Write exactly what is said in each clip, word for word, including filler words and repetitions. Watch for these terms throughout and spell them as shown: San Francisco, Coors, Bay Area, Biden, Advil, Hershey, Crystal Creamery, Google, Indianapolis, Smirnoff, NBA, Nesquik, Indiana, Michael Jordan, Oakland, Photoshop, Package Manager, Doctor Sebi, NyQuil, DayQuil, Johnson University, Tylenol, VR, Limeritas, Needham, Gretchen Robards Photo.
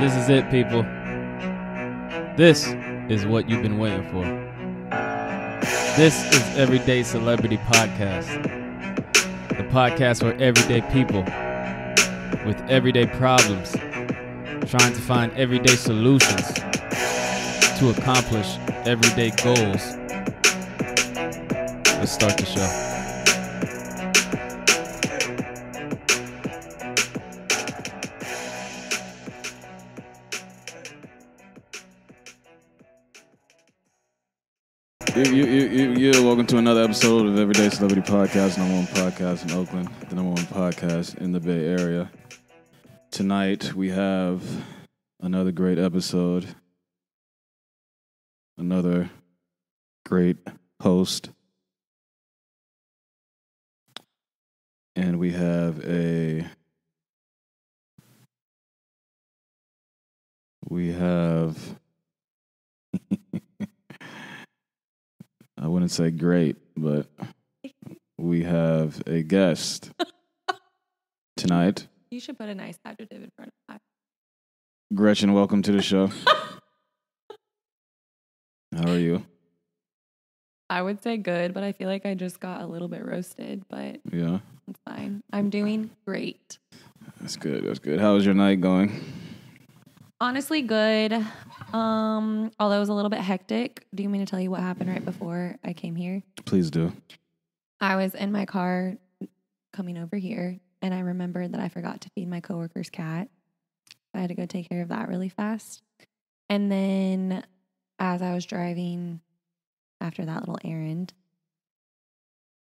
This is it, people. This is what you've been waiting for. This is Everyday Celebrity Podcast. The podcast for everyday people with everyday problems, trying to find everyday solutions to accomplish everyday goals. Let's start the show. You, you, you, you, welcome to another episode of Everyday Celebrity Podcast, number one podcast in Oakland, the number one podcast in the Bay Area. Tonight we have another great episode, another great host, and we have a we have. I wouldn't say great, but we have a guest tonight. You should put a nice adjective in front of that. Gretchen, welcome to the show. How are you? I would say good, but I feel like I just got a little bit roasted, but yeah, it's fine. I'm doing great. That's good. That's good. How is your night going? Honestly, good. Um, although it was a little bit hectic. Do you mean to tell you what happened right before I came here? Please do. I was in my car coming over here, and I remembered that I forgot to feed my coworker's cat. I had to go take care of that really fast. And then as I was driving after that little errand,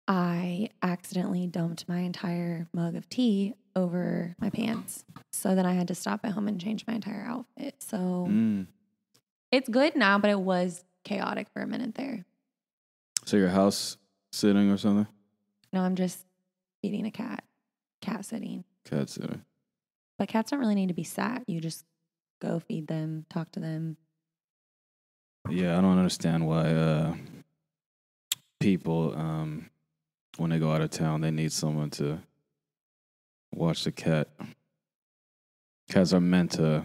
I accidentally dumped my entire mug of tea over my pants. So then I had to stop at home and change my entire outfit. So mm. It's good now, but it was chaotic for a minute there. So you're house sitting or something? No, I'm just feeding a cat. Cat sitting. Cat sitting. But cats don't really need to be sat. You just go feed them, talk to them. Yeah, I don't understand why uh, people, um, when they go out of town, they need someone to watch the cat. Cats are meant to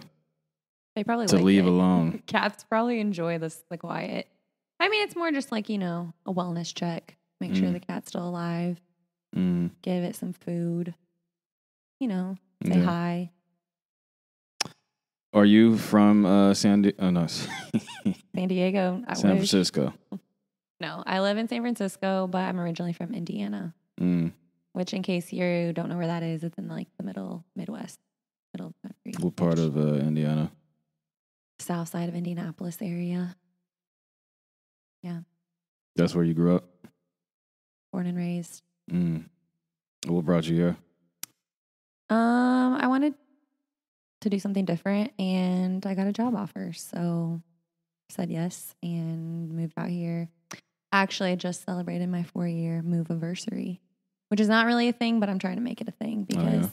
they probably to like leave it. alone. Cats probably enjoy this the quiet. I mean, it's more just like, you know, a wellness check. Make mm. sure the cat's still alive. Mm. Give it some food. You know, say yeah. hi. Are you from uh, San Diego? Oh, no. San Diego. I San wish. Francisco. No, I live in San Francisco, but I'm originally from Indiana. Mm. Which, in case you don't know where that is, it's in like the middle Midwest, middle of the country. What part of uh, Indiana? South side of Indianapolis area. Yeah. That's where you grew up? Born and raised. Mm. What brought you here? Um, I wanted to do something different, and I got a job offer, so I said yes and moved out here. Actually, I just celebrated my four-year move-aversary. Which is not really a thing, but I'm trying to make it a thing because oh, yeah. I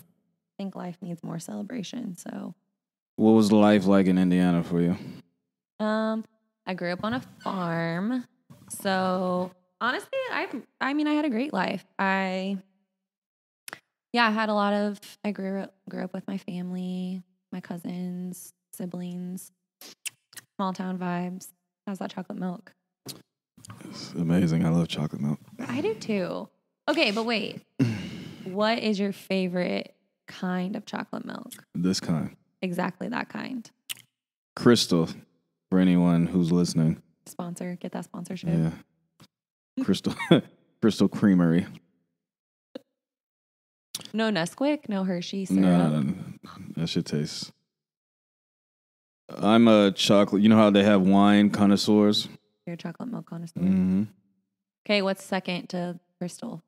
think life needs more celebration. So, what was life like in Indiana for you? Um, I grew up on a farm, so honestly, I I mean, I had a great life. I yeah, I had a lot of. I grew up grew up with my family, my cousins, siblings, small town vibes. How's that chocolate milk? It's amazing. I love chocolate milk. I do too. Okay, but wait. What is your favorite kind of chocolate milk? This kind. Exactly that kind. Crystal, for anyone who's listening. Sponsor, get that sponsorship. Yeah. Crystal Crystal Creamery. No Nesquik, no Hershey syrup. No, no, no, that shit tastes. I'm a chocolate, you know how they have wine connoisseurs? You're a chocolate milk connoisseur. Mm-hmm. Okay, what's second to Crystal?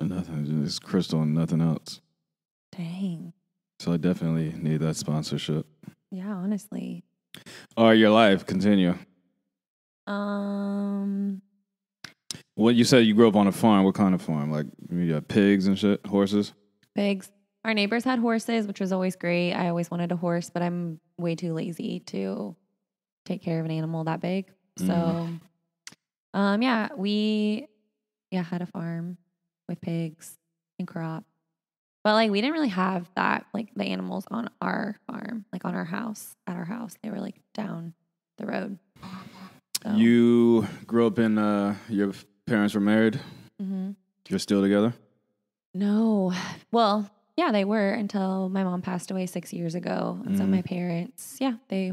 Nothing. It's Crystal and nothing else. Dang. So I definitely need that sponsorship. Yeah, honestly. All right, your life. Continue. Um. Well, you said you grew up on a farm. What kind of farm? Like, you got pigs and shit? Horses? Pigs. Our neighbors had horses, which was always great. I always wanted a horse, but I'm way too lazy to take care of an animal that big. So, mm. um, yeah, we... yeah, had a farm with pigs and crops. But like we didn't really have that, like the animals on our farm, like on our house, at our house. They were like down the road. So. You grew up in, uh, your parents were married? Mm-hmm. You're still together? No. Well, yeah, they were until my mom passed away six years ago. And mm. so my parents, yeah, they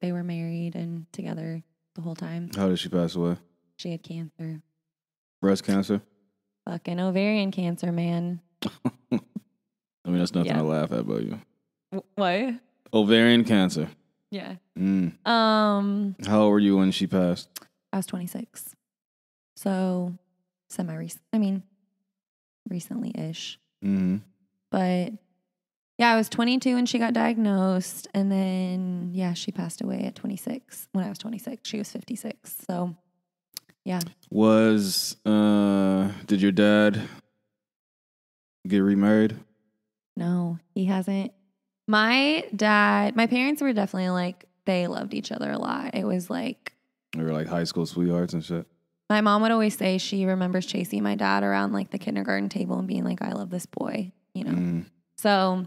they were married and together the whole time. How did she pass away? She had cancer. Breast cancer? Fucking ovarian cancer, man. I mean, that's nothing yeah. to laugh at, but you. What? Ovarian cancer. Yeah. Mm. Um. How old were you when she passed? I was twenty-six. So, semi-recent. I mean, recently-ish. Mm-hmm. But, yeah, I was twenty-two when she got diagnosed. And then, yeah, she passed away at twenty-six. When I was twenty-six, she was fifty-six. So, yeah. Was, uh, did your dad get remarried? No, he hasn't. My dad, my parents were definitely like, they loved each other a lot. It was like. They were like high school sweethearts and shit. My mom would always say she remembers chasing my dad around like the kindergarten table and being like, I love this boy, you know? Mm. So,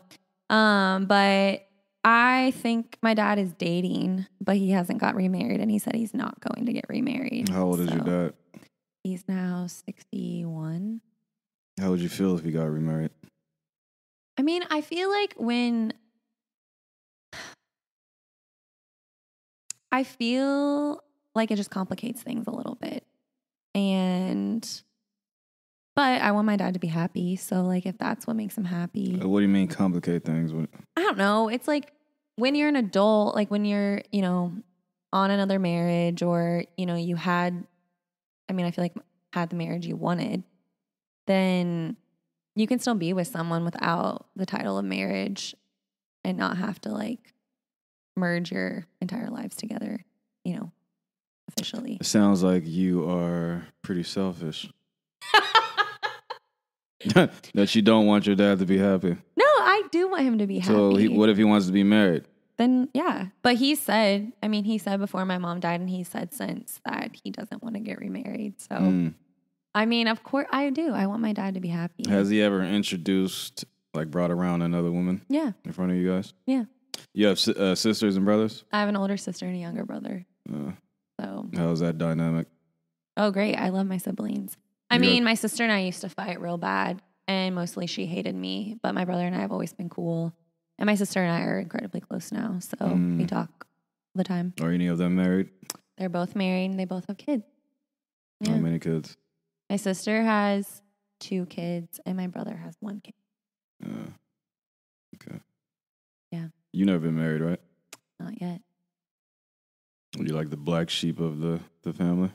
um, but I think my dad is dating, but he hasn't got remarried, and he said he's not going to get remarried. How old so is your dad? He's now sixty-one. How would you feel if he got remarried? I mean, I feel like when I feel like it just complicates things a little bit. And but I want my dad to be happy. So like if that's what makes him happy. What do you mean complicate things? I don't know. It's like when you're an adult, like when you're, you know, on another marriage, or, you know, you had, I mean, I feel like had the marriage you wanted, then you can still be with someone without the title of marriage and not have to like merge your entire lives together, you know, officially. It sounds like you are pretty selfish. That you don't want your dad to be happy. No, I do want him to be happy. So he, what if he wants to be married? Then, yeah. But he said, I mean, he said before my mom died, and he said since that he doesn't want to get remarried. So. Mm. I mean, of course, I do. I want my dad to be happy. Has he ever introduced, like, brought around another woman? Yeah. In front of you guys? Yeah. You have uh, sisters and brothers? I have an older sister and a younger brother. Uh, so. How's that dynamic? Oh, great. I love my siblings. I You're mean, my sister and I used to fight real bad, and mostly she hated me, but my brother and I have always been cool, and my sister and I are incredibly close now, so mm. we talk all the time. Are any of them married? They're both married, and they both have kids. Yeah. How many kids? My sister has two kids, and my brother has one kid. Uh, okay. Yeah. You never been married, right? Not yet. Are you like the black sheep of the, the family?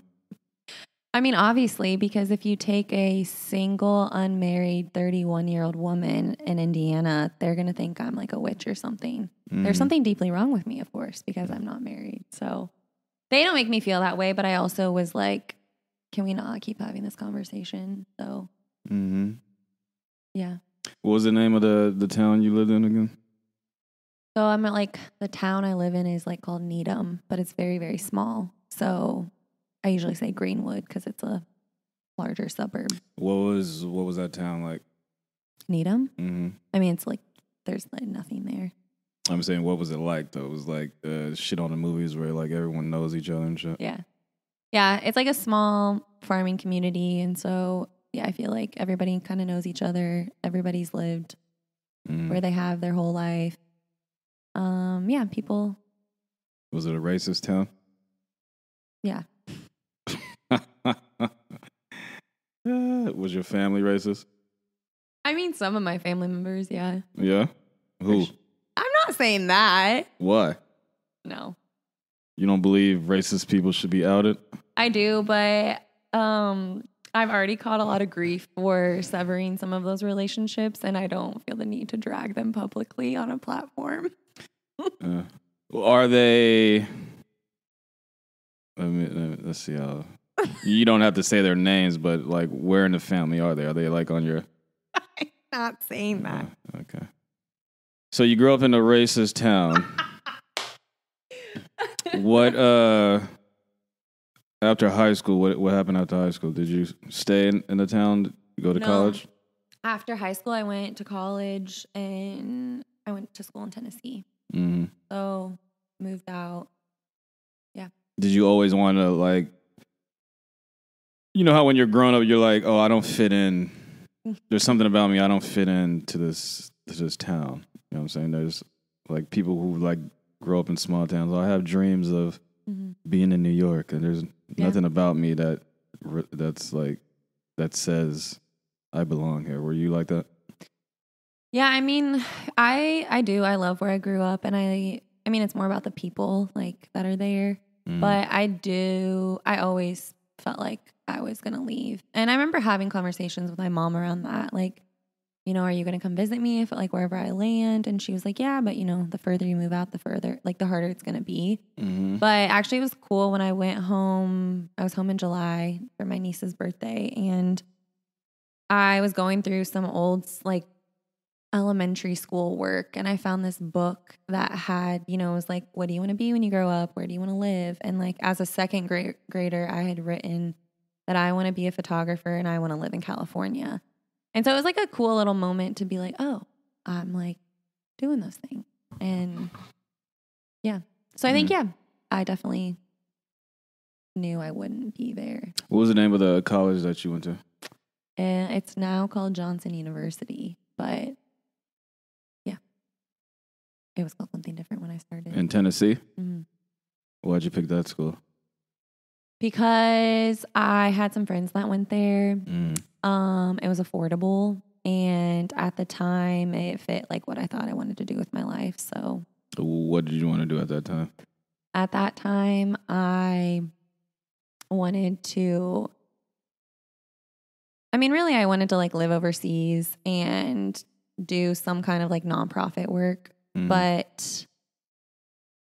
I mean, obviously, because if you take a single, unmarried, thirty-one-year-old woman in Indiana, they're going to think I'm like a witch or something. Mm. There's something deeply wrong with me, of course, because I'm not married. So they don't make me feel that way, but I also was like, can we not keep having this conversation? So, mm-hmm. yeah. What was the name of the, the town you lived in again? So I'm at like, the town I live in is like called Needham, but it's very, very small. So I usually say Greenwood because it's a larger suburb. What was, what was that town like? Needham? Mm-hmm. I mean, it's like, there's like nothing there. I'm saying, what was it like though? It was like uh, shit on the movies where like everyone knows each other and shit. Yeah. Yeah, it's like a small farming community, and so, yeah, I feel like everybody kind of knows each other. Everybody's lived mm. where they have their whole life. Um, yeah, people. Was it a racist town? Yeah. Was your family racist? I mean, some of my family members, yeah. Yeah? Who? I'm not saying that. Why? No. You don't believe racist people should be outed? I do, but um, I've already caught a lot of grief for severing some of those relationships, and I don't feel the need to drag them publicly on a platform. uh, are they... Let me, let me, let's see how... You don't have to say their names, but like, where in the family are they? Are they like on your... I'm not saying that. Uh, okay. So you grew up in a racist town. What uh After high school, what what happened after high school? Did you stay in, in the town, go to no. college? After high school, I went to college, and I went to school in Tennessee. Mm-hmm. So moved out. Yeah. Did you always want to, like, you know how when you're grown up, you're like, oh, I don't fit in. There's something about me. I don't fit in to this, to this town. You know what I'm saying? There's, like, people who, like, grow up in small towns. I have dreams of mm-hmm. being in New York, and there's yeah. nothing about me that that's, like, that says I belong here. Were you like that? Yeah, I mean, I I do. I love where I grew up, and I I mean, it's more about the people, like, that are there. Mm. But I do. I always felt like I was gonna leave, and I remember having conversations with my mom around that, like, you know, are you gonna come visit me if, like, wherever I land? And she was like, yeah, but, you know, the further you move out, the further, like, the harder it's gonna be. Mm-hmm. But actually, it was cool when I went home. I was home in July for my niece's birthday, and I was going through some old, like, elementary school work, and I found this book that had, you know, it was like, what do you want to be when you grow up? Where do you want to live? And, like, as a second grade grader, I had written that I want to be a photographer and I want to live in California. And so it was, like, a cool little moment to be like, oh, I'm, like, doing those things. And yeah. So I think, yeah, I definitely knew I wouldn't be there. What was the name of the college that you went to? And it's now called Johnson University, but yeah, it was called something different when I started. In Tennessee? Mm-hmm. Why'd you pick that school? Because I had some friends that went there. Mm. Um, it was affordable, and at the time, it fit, like, what I thought I wanted to do with my life. So, what did you want to do at that time? At that time, I wanted to. I mean, really, I wanted to, like, live overseas and do some kind of, like, nonprofit work. Mm. But,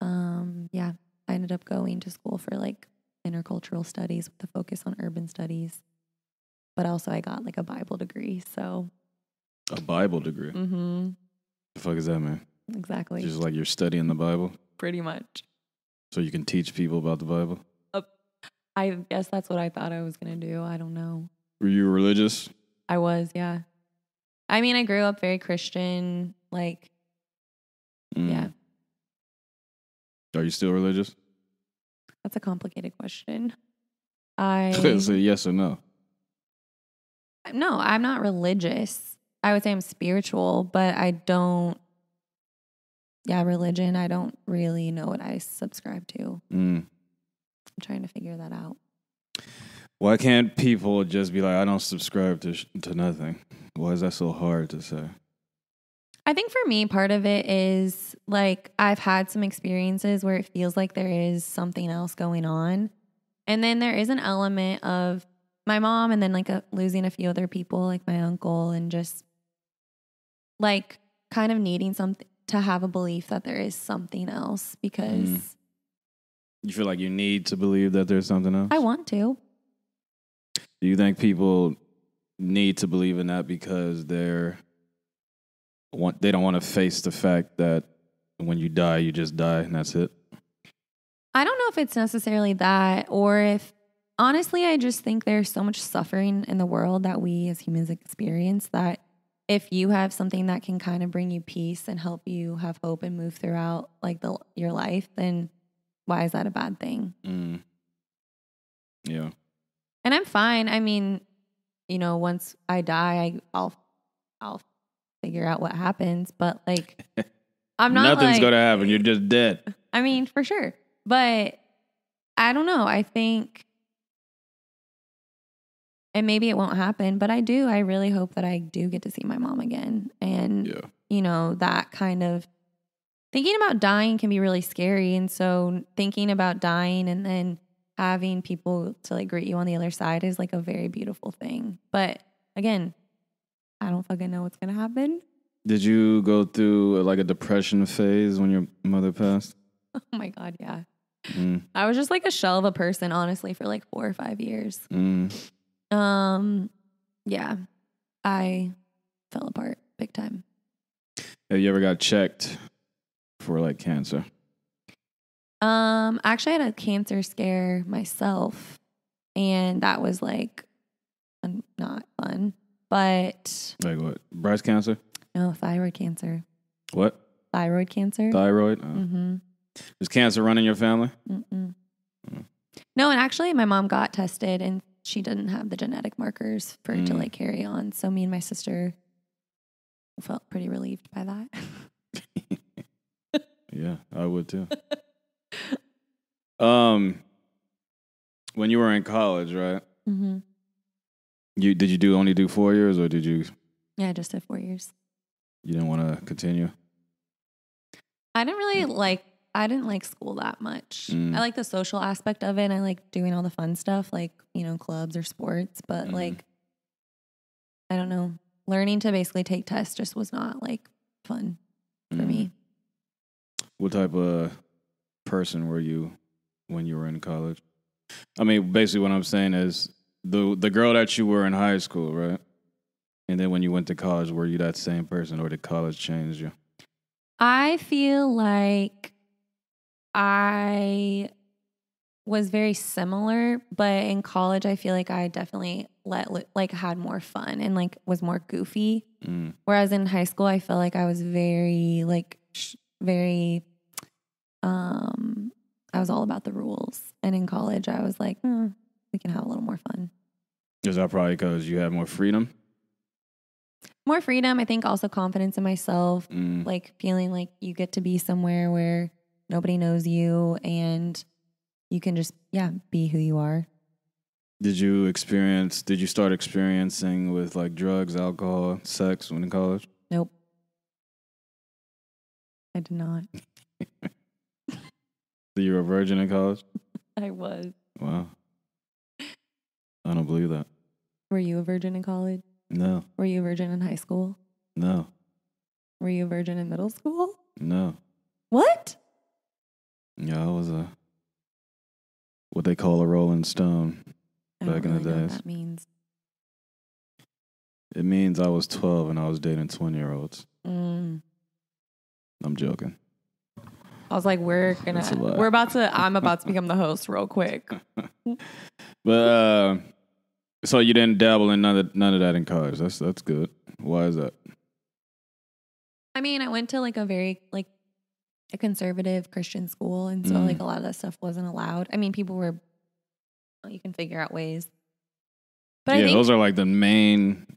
um, yeah, I ended up going to school for, like, intercultural studies with a focus on urban studies. But also, I got, like, a Bible degree. So, a Bible degree? Mm-hmm. The fuck is that, man? Exactly. Just like you're studying the Bible? Pretty much. So you can teach people about the Bible? Uh, I guess that's what I thought I was going to do. I don't know. Were you religious? I was, yeah. I mean, I grew up very Christian, like, mm. yeah. Are you still religious? That's a complicated question. I say yes or no. No, I'm not religious. I would say I'm spiritual, but I don't, yeah, religion, I don't really know what I subscribe to. Mm. I'm trying to figure that out. Why can't people just be like, I don't subscribe to sh to nothing? Why is that so hard to say? I think for me, part of it is, like, I've had some experiences where it feels like there is something else going on. And then there is an element of my mom, and then, like, a, losing a few other people, like my uncle, and just, like, kind of needing something to have a belief that there is something else because. Mm. You feel like you need to believe that there's something else? I want to. Do you think people need to believe in that because they're want they don't want to face the fact that when you die, you just die and that's it? I don't know if it's necessarily that, or if, honestly, I just think there's so much suffering in the world that we as humans experience that if you have something that can kind of bring you peace and help you have hope and move throughout, like, the your life, then why is that a bad thing? Mm. Yeah. And I'm fine. I mean, you know, once I die, I, I'll, I'll figure out what happens. But, like, I'm not. Nothing's like, gonna happen. You're just dead. I mean, for sure. But I don't know. I think, and maybe it won't happen. But I do. I really hope that I do get to see my mom again. And yeah. you know, that kind of thinking about dying can be really scary. And so thinking about dying and then having people to, like, greet you on the other side is, like, a very beautiful thing. But again, I don't fucking know what's going to happen. Did you go through, like, a depression phase when your mother passed? Oh my God. Yeah. Mm. I was just, like, a shell of a person, honestly, for, like, four or five years. Mm. Um, yeah, I fell apart big time. Have you ever got checked for, like, cancer? Um, actually, I had a cancer scare myself And that was like not fun. But like what? Breast cancer? No, thyroid cancer. What? Thyroid cancer. Thyroid. Oh. Mm-hmm. Does cancer run in your family? Mm-mm. Mm. No, and actually my mom got tested and she didn't have the genetic markers for mm. to like carry on. So me and my sister felt pretty relieved by that. Yeah, I would too. um, when you were in college, right? Mm-hmm. You did you do only do four years or did you? Yeah, I just did four years. You didn't want to continue? I didn't really like, I didn't like school that much. Mm. I like the social aspect of it. And I like doing all the fun stuff, like, you know, clubs or sports. But mm. like, I don't know, learning to basically take tests just was not like fun for mm. me. What type of person were you when you were in college? I mean, basically what I'm saying is the the girl that you were in high school, right? And then when you went to college, were you that same person or did college change you? I feel like I was very similar, but in college, I feel like I definitely let like had more fun and like was more goofy. Mm. Whereas in high school, I felt like I was very like sh very, um, I was all about the rules. And in college, I was like, mm, we can have a little more fun. Is that probably because you had more freedom? More freedom, I think also confidence in myself, mm. like feeling like you get to be somewhere where nobody knows you and you can just, yeah, be who you are. Did you experience, did you start experiencing with like drugs, alcohol, sex when in college? Nope. I did not. So you were a virgin in college? I was. Wow. I don't believe that. Were you a virgin in college? No. Were you a virgin in high school? No. Were you a virgin in middle school? No. What? Yeah, I was a, what they call a rolling stone back in the days. I don't really know what that means. It means I was twelve and I was dating twenty-year-olds. Mm. I'm joking. I was like, we're gonna, we're about to, I'm about to become the host real quick. But, uh... so you didn't dabble in none of, none of that in college. That's that's good. Why is that? I mean, I went to like a very like a conservative Christian school, and so mm. like a lot of that stuff wasn't allowed. I mean, people were. Well, you can figure out ways. But yeah, I think those are like the main.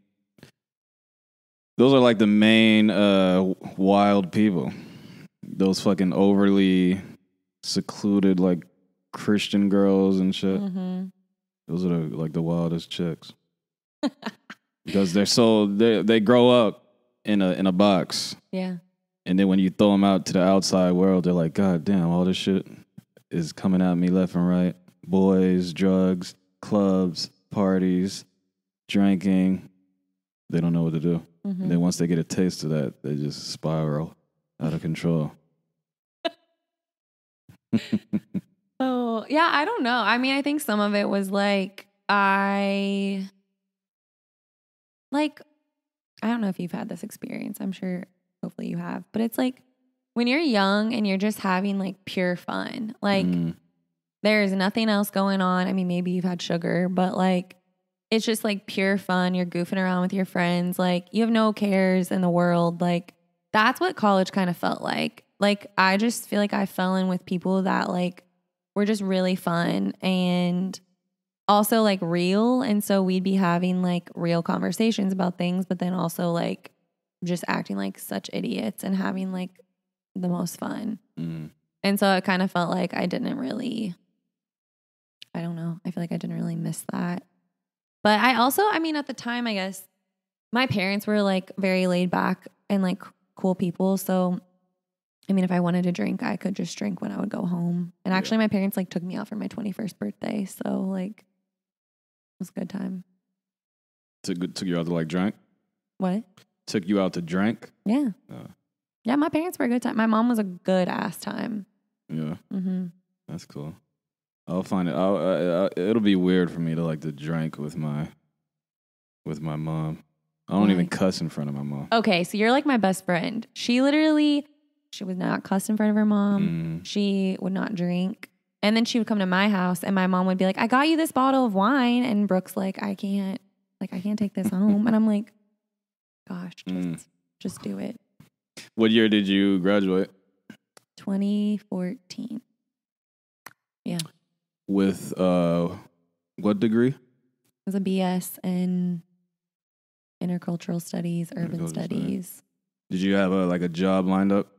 Those are like the main uh, wild people. Those fucking overly secluded like Christian girls and shit. Mm-hmm. Those are the, like the wildest chicks, because they're so they they grow up in a in a box. Yeah, and then when you throw them out to the outside world, they're like, God damn, all this shit is coming at me left and right. Boys, drugs, clubs, parties, drinking. They don't know what to do. Mm-hmm. And then once they get a taste of that, they just spiral out of control. Oh, yeah, I don't know. I mean, I think some of it was like, I, like, I don't know if you've had this experience. I'm sure hopefully you have. But it's like when you're young and you're just having like pure fun, like mm. there's nothing else going on. I mean, maybe you've had sugar, but like it's just like pure fun. You're goofing around with your friends. Like you have no cares in the world. Like that's what college kind of felt like. Like I just feel like I fell in with people that like were just really fun and also like real. And so we'd be having like real conversations about things, but then also like just acting like such idiots and having like the most fun. Mm. And so it kind of felt like I didn't really, I don't know. I feel like I didn't really miss that. But I also, I mean, at the time, I guess my parents were like very laid back and like cool people. So I mean, if I wanted to drink, I could just drink when I would go home. And actually, yeah. my parents, like, took me out for my twenty-first birthday. So, like, it was a good time. Took, took you out to, like, drink? What? Took you out to drink? Yeah. Uh, yeah, my parents were a good time. My mom was a good-ass time. Yeah. Mm-hmm. That's cool. I'll find it. I'll, I, I, it'll be weird for me to, like, to drink with my, with my mom. I don't yeah. even cuss in front of my mom. Okay, so you're, like, my best friend. She literally... She would not cuss in front of her mom. Mm. She would not drink. And then she would come to my house and my mom would be like, I got you this bottle of wine. And Brooke's like, I can't, like, I can't take this home. And I'm like, gosh, just, mm. just do it. What year did you graduate? twenty fourteen. Yeah. With uh, what degree? It was a B S in intercultural studies, urban intercultural studies. Study. Did you have a, like a job lined up?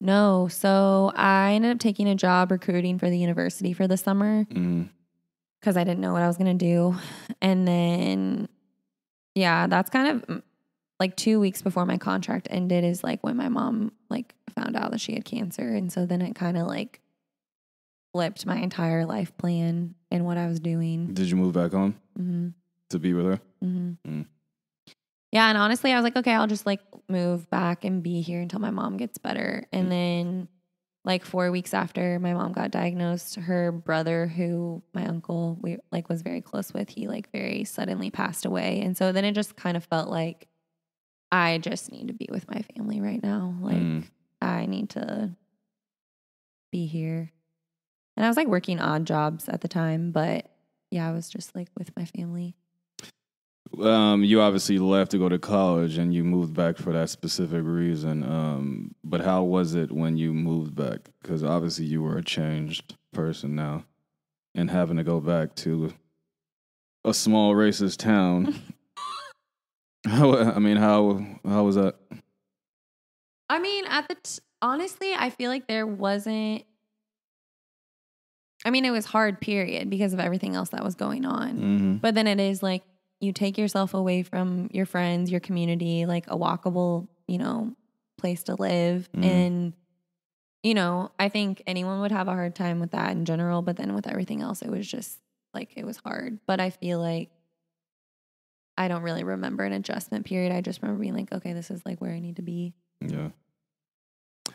No. So I ended up taking a job recruiting for the university for the summer because mm. I didn't know what I was going to do. And then, yeah, that's kind of like two weeks before my contract ended is like when my mom like found out that she had cancer. And so then it kind of like flipped my entire life plan and what I was doing. Did you move back home mm-hmm. to be with her? Mm-hmm. Mm. Yeah, and honestly, I was like, okay, I'll just like move back and be here until my mom gets better. And then like four weeks after my mom got diagnosed, her brother, who my uncle we like was very close with, he like very suddenly passed away. And so then it just kind of felt like I just need to be with my family right now. Like mm. I need to be here. And I was like working odd jobs at the time, but yeah, I was just like with my family. Um, you obviously left to go to college and you moved back for that specific reason. Um, but how was it when you moved back? Because obviously you were a changed person now and having to go back to a small racist town. how, I mean, how, how was that? I mean, at the t honestly, I feel like there wasn't. I mean, it was hard, period, because of everything else that was going on. Mm-hmm. But then it is like, you take yourself away from your friends, your community, like a walkable, you know, place to live. Mm. And, you know, I think anyone would have a hard time with that in general. But then with everything else, it was just like it was hard. But I feel like I don't really remember an adjustment period. I just remember being like, okay, this is like where I need to be. Yeah.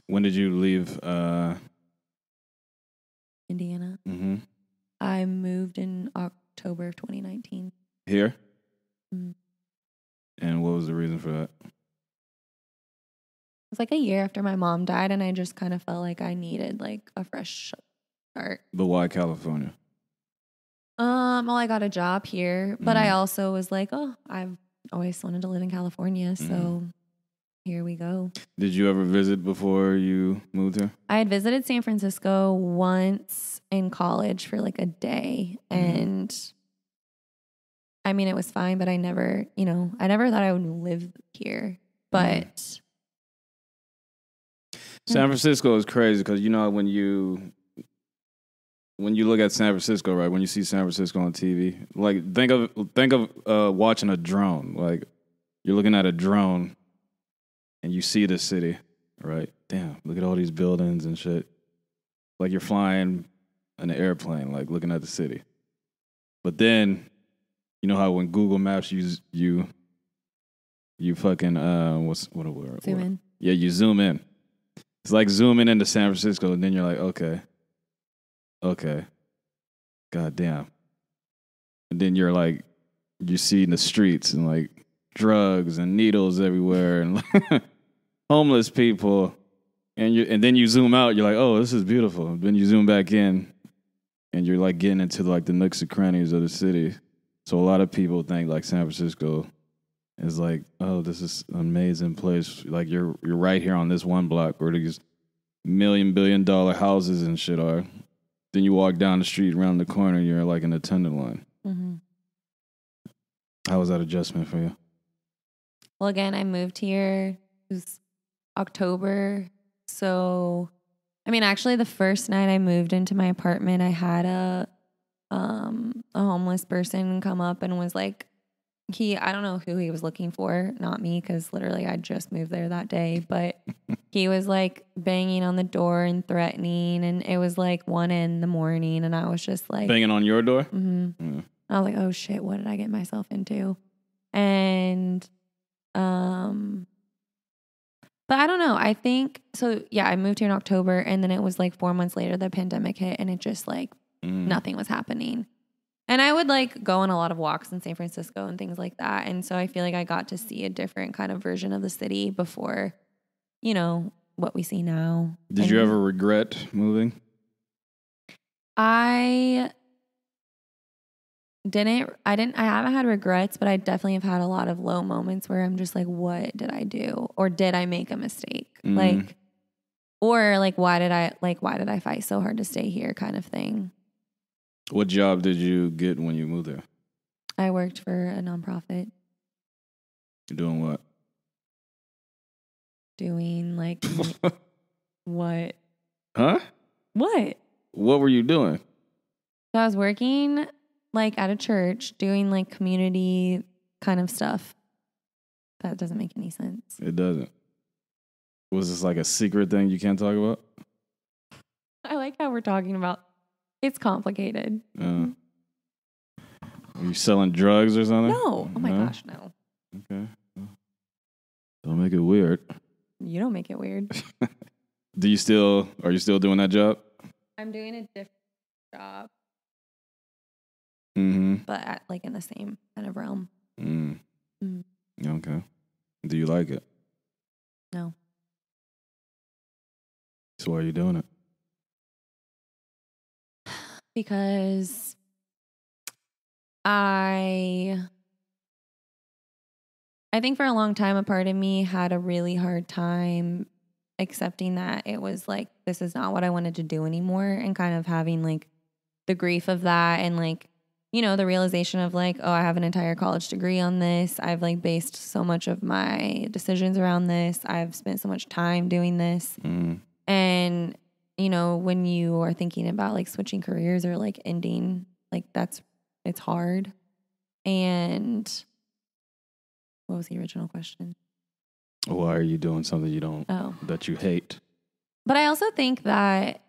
When did you leave? Uh... Indiana. Mm-hmm. I moved in October of twenty nineteen. Here? Mm. And what was the reason for that? It was like a year after my mom died, and I just kind of felt like I needed like a fresh start. But why California? Um, well, I got a job here, but mm. I also was like, oh, I've always wanted to live in California, so mm. here we go. Did you ever visit before you moved here? I had visited San Francisco once in college for like a day, mm. and I mean, it was fine, but I never, you know, I never thought I would live here, but. San Francisco is crazy because, you know, when you, when you look at San Francisco, right, when you see San Francisco on T V, like think of, think of uh, watching a drone, like you're looking at a drone and you see the city, right? Damn, look at all these buildings and shit. Like you're flying an airplane, like looking at the city. But then, you know how when Google Maps you you you fucking uh what's what a word zoom what, in yeah you zoom in, it's like zooming into San Francisco and then you're like okay okay goddamn, and then you're like you see in the streets and like drugs and needles everywhere and like, homeless people and you and then you zoom out you're like oh this is beautiful, and then you zoom back in and you're like getting into like the nooks and crannies of the city. So a lot of people think like San Francisco is like, oh, this is an amazing place. Like you're you're right here on this one block where these million billion dollar houses and shit are. Then you walk down the street around the corner, you're like in the Tenderloin. Mm-hmm. How was that adjustment for you? Well, again, I moved here. It was October, so I mean, actually, the first night I moved into my apartment, I had a. Um, a homeless person come up and was like, he, I don't know who he was looking for, not me, because literally I just moved there that day, but he was like banging on the door and threatening, and it was like one in the morning, and I was just like... Banging on your door? Mm-hmm. Yeah. I was like, oh shit, what did I get myself into? And, um... But I don't know. I think... So, yeah, I moved here in October, and then it was like four months later, the pandemic hit, and it just like... Mm. Nothing was happening. And I would like go on a lot of walks in San Francisco and things like that. And so I feel like I got to see a different kind of version of the city before, you know, what we see now. Did and you ever regret moving? I didn't, I didn't, I haven't had regrets, but I definitely have had a lot of low moments where I'm just like, what did I do? Or did I make a mistake? Mm. Like, or like, why did I, like, why did I fight so hard to stay here kind of thing? What job did you get when you moved there? I worked for a nonprofit. You're doing what? Doing like, what? Huh? What? What were you doing? So I was working like at a church, doing like community kind of stuff. That doesn't make any sense. It doesn't. Was this like a secret thing you can't talk about? I like how we're talking about, it's complicated. Uh, were you selling drugs or something? No. Oh my no? gosh, no. Okay. Well, don't make it weird. You don't make it weird. Do you still, are you still doing that job? I'm doing a different job. Mm-hmm. But at, like in the same kind of realm. Mm. Mm. Okay. Do you like it? No. So why are you doing it? Because I, I think for a long time, a part of me had a really hard time accepting that it was like, this is not what I wanted to do anymore, and kind of having like the grief of that, and like, you know, the realization of like, oh, I have an entire college degree on this. I've like based so much of my decisions around this. I've spent so much time doing this. Mm. And, you know, when you are thinking about like switching careers or like ending, like that's, it's hard. And what was the original question? Why are you doing something you don't, oh. that you hate? But I also think that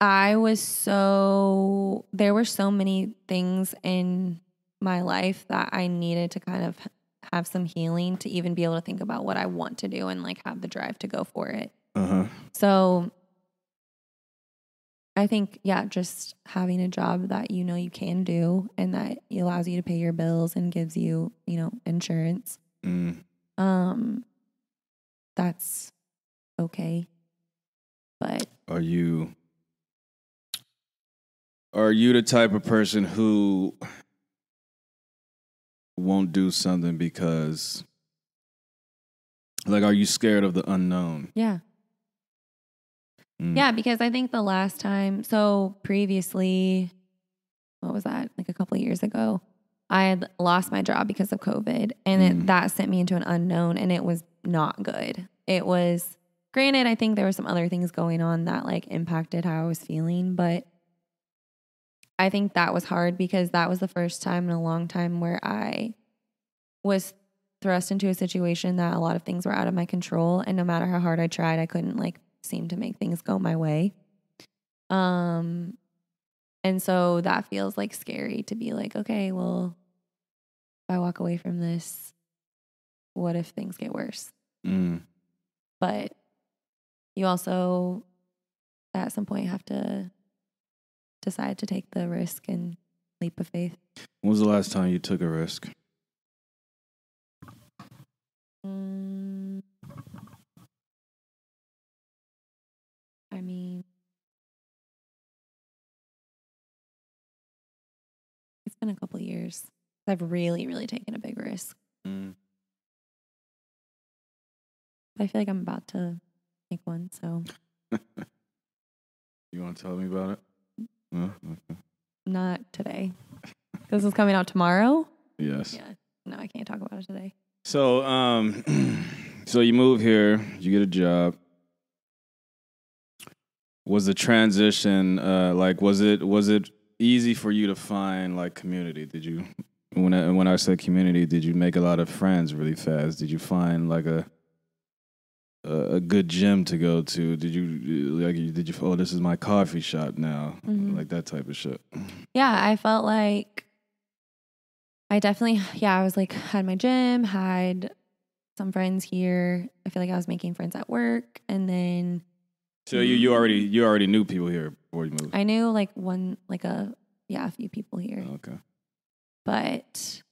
I was so, there were so many things in my life that I needed to kind of have some healing to even be able to think about what I want to do and like have the drive to go for it. Uh-huh. So I think, yeah, just having a job that you know you can do and that allows you to pay your bills and gives you, you know, insurance. Mm. Um, that's okay. But are you... Are you the type of person who won't do something because, like, are you scared of the unknown? Yeah. Mm. Yeah, because I think the last time, so previously, what was that? Like a couple of years ago, I had lost my job because of COVID, and mm. it, that sent me into an unknown, and it was not good. It was, granted, I think there were some other things going on that, like, impacted how I was feeling, but I think that was hard because that was the first time in a long time where I was thrust into a situation that a lot of things were out of my control. And no matter how hard I tried, I couldn't like seem to make things go my way. Um, and so that feels like scary to be like, okay, well, if I walk away from this, what if things get worse? Mm. But you also at some point have to decide to take the risk and leap of faith. When was the last time you took a risk? Mm, I mean, it's been a couple of years. I've really, really taken a big risk. Mm. But I feel like I'm about to take one, so. You want to tell me about it? No, okay. Not today. This is coming out tomorrow? Yes. Yeah. No, I can't talk about it today. So, um, so you move here, you get a job. Was the transition, uh, like, was it, was it easy for you to find like community? Did you, when I, when I said community, did you make a lot of friends really fast? Did you find like a, a good gym to go to? Did you like? Did you? Oh, this is my coffee shop now. Mm-hmm. Like that type of shit. Yeah, I felt like I definitely. Yeah, I was like had my gym, had some friends here. I feel like I was making friends at work, and then. So you you already you already knew people here before you moved. I knew like one like a yeah a few people here. Okay. But,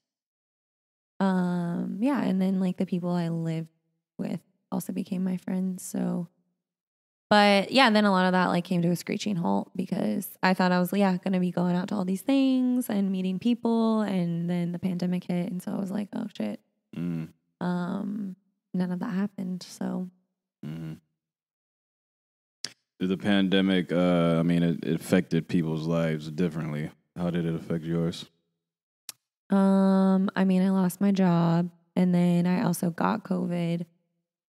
um, yeah, and then like the people I lived with also became my friends. So But yeah, then a lot of that like came to a screeching halt because I thought I was, yeah, going to be going out to all these things and meeting people. And then the pandemic hit. And so I was like, oh shit, mm. um, none of that happened. So. Mm. Did the pandemic, uh, I mean, it, it affected people's lives differently. How did it affect yours? Um, I mean, I lost my job and then I also got COVID.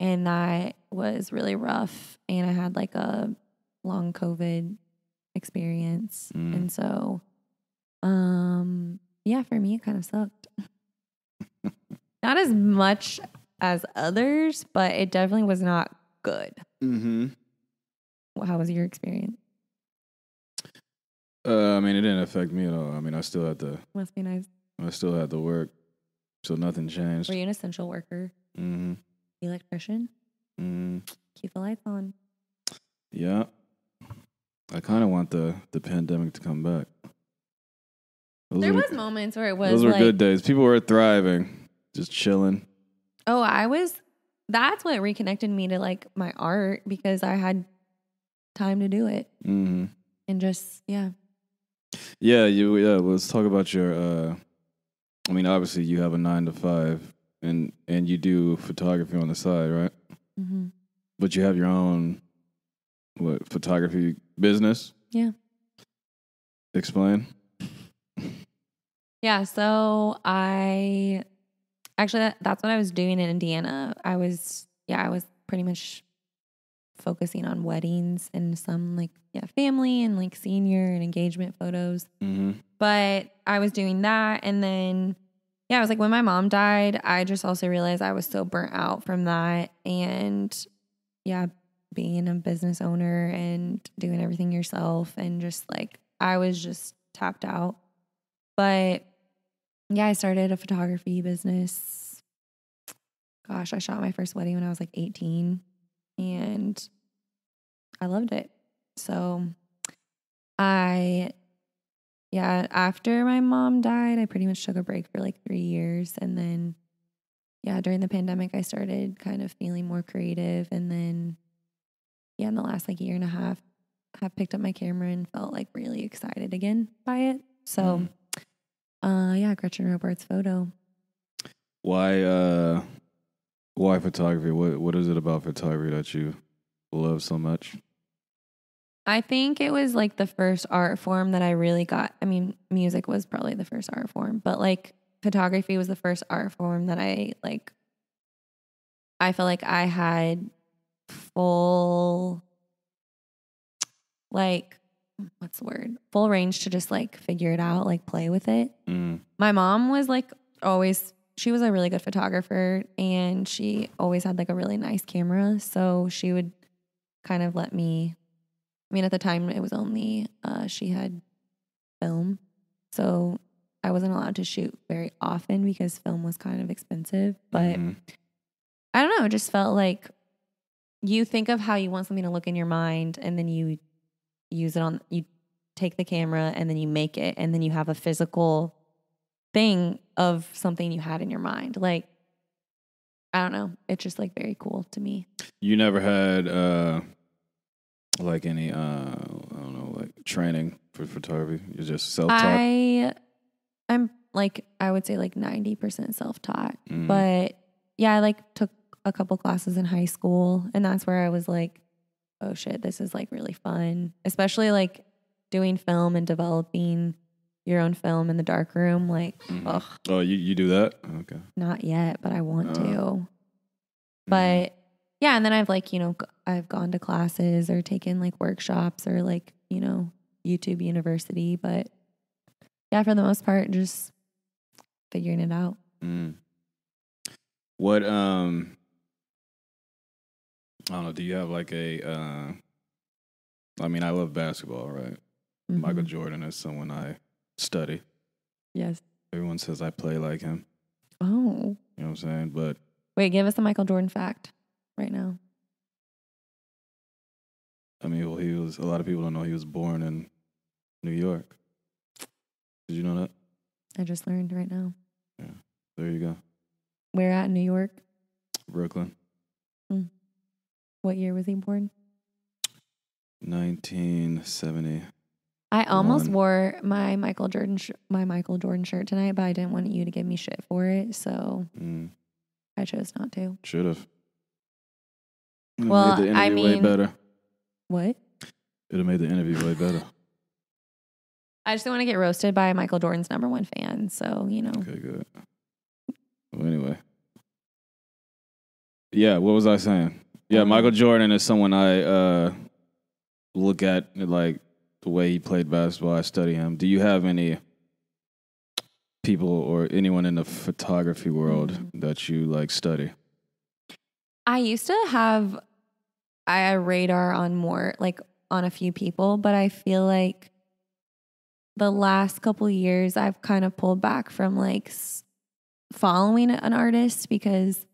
And that was really rough. And I had like a long COVID experience. Mm. And so, um, yeah, for me, it kind of sucked. Not as much as others, but it definitely was not good. Mm-hmm. How was your experience? Uh, I mean, it didn't affect me at all. I mean, I still had to. Must be nice. I still had to work. So nothing changed. Were you an essential worker? Mm-hmm. Electrician? Mm. Keep the lights on. Yeah. I kind of want the, the pandemic to come back. Those there were, was moments where it was Those were like, good days. People were thriving. Just chilling. Oh, I was... That's what reconnected me to like my art because I had time to do it. Mm-hmm. And just, yeah. Yeah, you. Yeah. Let's talk about your... Uh, I mean, obviously you have a nine to five. And and you do photography on the side, right? Mm-hmm. But you have your own what photography business? Yeah. Explain. Yeah, so I actually that, that's what I was doing in Indiana. I was yeah, I was pretty much focusing on weddings and some like yeah, family and like senior and engagement photos. Mm-hmm. But I was doing that and then yeah, I was like, when my mom died, I just also realized I was so burnt out from that. And yeah, being a business owner and doing everything yourself and just like, I was just tapped out. But yeah, I started a photography business. Gosh, I shot my first wedding when I was like eighteen and I loved it. So I... Yeah, after my mom died, I pretty much took a break for like three years. And then, yeah, during the pandemic, I started kind of feeling more creative. And then, yeah, in the last like year and a half, I picked up my camera and felt like really excited again by it. So, mm. uh, yeah, Gretchen Robards Photo. Why, uh, why photography? What, what is it about photography that you love so much? I think it was like the first art form that I really got. I mean, music was probably the first art form, but like photography was the first art form that I like, I felt like I had full, like, what's the word? Full range to just like figure it out, like play with it. Mm. My mom was like always, she was a really good photographer and she always had like a really nice camera. So she would kind of let me, I mean, at the time, it was only, uh, she had film, so I wasn't allowed to shoot very often because film was kind of expensive, but mm-hmm. I don't know, it just felt like you think of how you want something to look in your mind, and then you use it on, you take the camera, and then you make it, and then you have a physical thing of something you had in your mind, like, I don't know, it's just, like, very cool to me. You never had, uh... like any, uh, I don't know, like training for photography? You're just self-taught? I, I'm like, I would say like ninety percent self-taught. Mm. But yeah, I like took a couple classes in high school and that's where I was like, oh shit, this is like really fun. Especially like doing film and developing your own film in the darkroom. Like, mm. ugh. Oh, you, you do that? Okay. Not yet, but I want uh, to. But... Mm. Yeah, and then I've like, you know, I've gone to classes or taken like workshops or like, you know, YouTube University. But yeah, for the most part, just figuring it out. Mm. What, um, I don't know, do you have like a, uh, I mean, I love basketball, right? Mm-hmm. Michael Jordan is someone I study. Yes. Everyone says I play like him. Oh. You know what I'm saying? But. Wait, give us a Michael Jordan fact. Right now, I mean, well, he was. A lot of people don't know he was born in New York. Did you know that? I just learned right now. Yeah, there you go. Where at in New York? Brooklyn. Mm. What year was he born? nineteen seventy. I almost One. wore my Michael Jordan sh- my Michael Jordan shirt tonight, but I didn't want you to give me shit for it, so mm. I chose not to. Should have. Well, made the interview I mean, way better. What? It would have made the interview way better. I just don't want to get roasted by Michael Jordan's number one fan, so you know. Okay, good. Well, anyway, yeah. What was I saying? Yeah, Michael Jordan is someone I uh, look at like. The way he played basketball, I study him. Do you have any people or anyone in the photography world mm-hmm. that you like study? I used to have a radar on more, like on a few people, but I feel like the last couple of years I've kind of pulled back from like following an artist because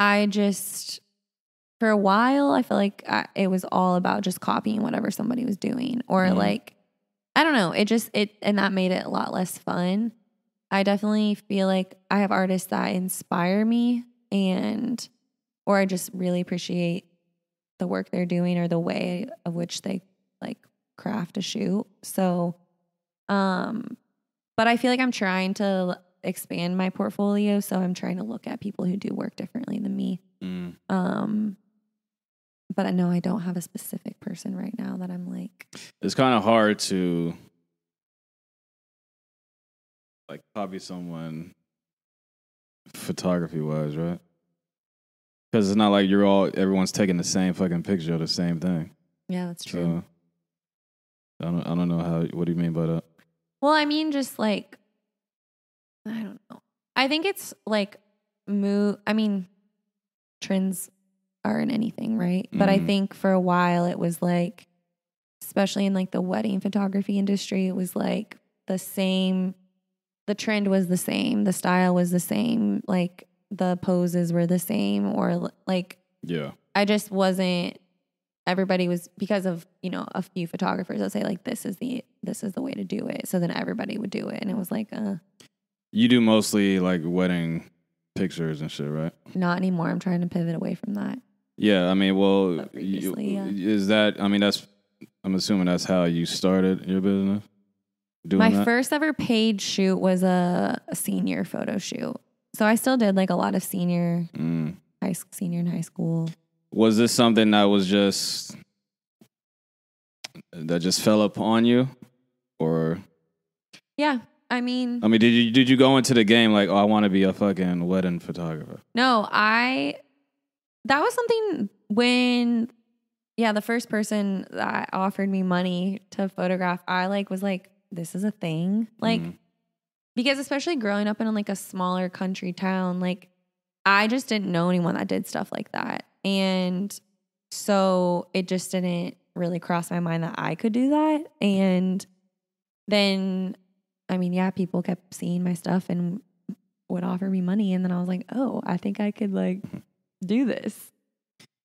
I just... For a while, I feel like I, it was all about just copying whatever somebody was doing or mm. like, I don't know. It just, it, and that made it a lot less fun. I definitely feel like I have artists that inspire me and, or I just really appreciate the work they're doing or the way of which they like craft a shoot. So, um, but I feel like I'm trying to expand my portfolio. So I'm trying to look at people who do work differently than me. Mm. Um, But I know I don't have a specific person right now that I'm like... It's kind of hard to like copy someone photography-wise, right? Because it's not like you're all... Everyone's taking the same fucking picture of the same thing. Yeah, that's true. So, I don't, I don't know how... What do you mean by that? Well, I mean just like... I don't know. I think it's like... move. I mean, trends... are in anything, right? But mm. I think for a while it was like, especially in like the wedding photography industry, it was like the same, the trend was the same, the style was the same, like the poses were the same or like, yeah. I just wasn't, everybody was, because of, you know, a few photographers that say like, this is the, this is the way to do it. So then everybody would do it. And it was like, uh. You do mostly like wedding pictures and shit, right? Not anymore. I'm trying to pivot away from that. Yeah, I mean, well, you, yeah. is that, I mean, that's, I'm assuming that's how you started your business? Doing My that? first ever paid shoot was a, a senior photo shoot. So I still did like a lot of senior, mm. high senior in high school. Was this something that was just, that just fell upon you? Or? Yeah. I mean, I mean, did you, did you go into the game like, oh, I want to be a fucking wedding photographer? No, I... That was something when, yeah, the first person that offered me money to photograph, I like was like, this is a thing. Like, mm. because especially growing up in like a smaller country town, like I just didn't know anyone that did stuff like that. And so it just didn't really cross my mind that I could do that. And then, I mean, yeah, people kept seeing my stuff and would offer me money. And then I was like, oh, I think I could like... do this.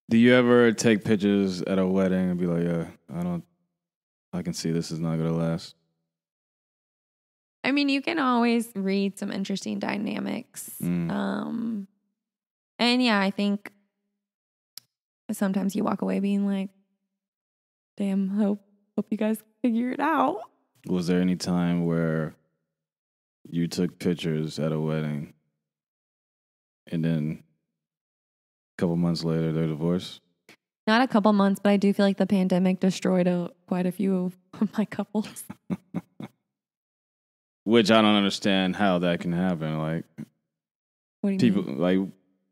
Do you ever take pictures at a wedding and be like, yeah, I don't, I can see this is not going to last? I mean, you can always read some interesting dynamics. Mm. Um, and yeah, I think sometimes you walk away being like, damn, hope, hope you guys figure it out. Was there any time where you took pictures at a wedding and then couple months later, they're divorced? Not a couple months, but I do feel like the pandemic destroyed a, quite a few of my couples. Which I don't understand how that can happen. Like, what do you people mean? Like,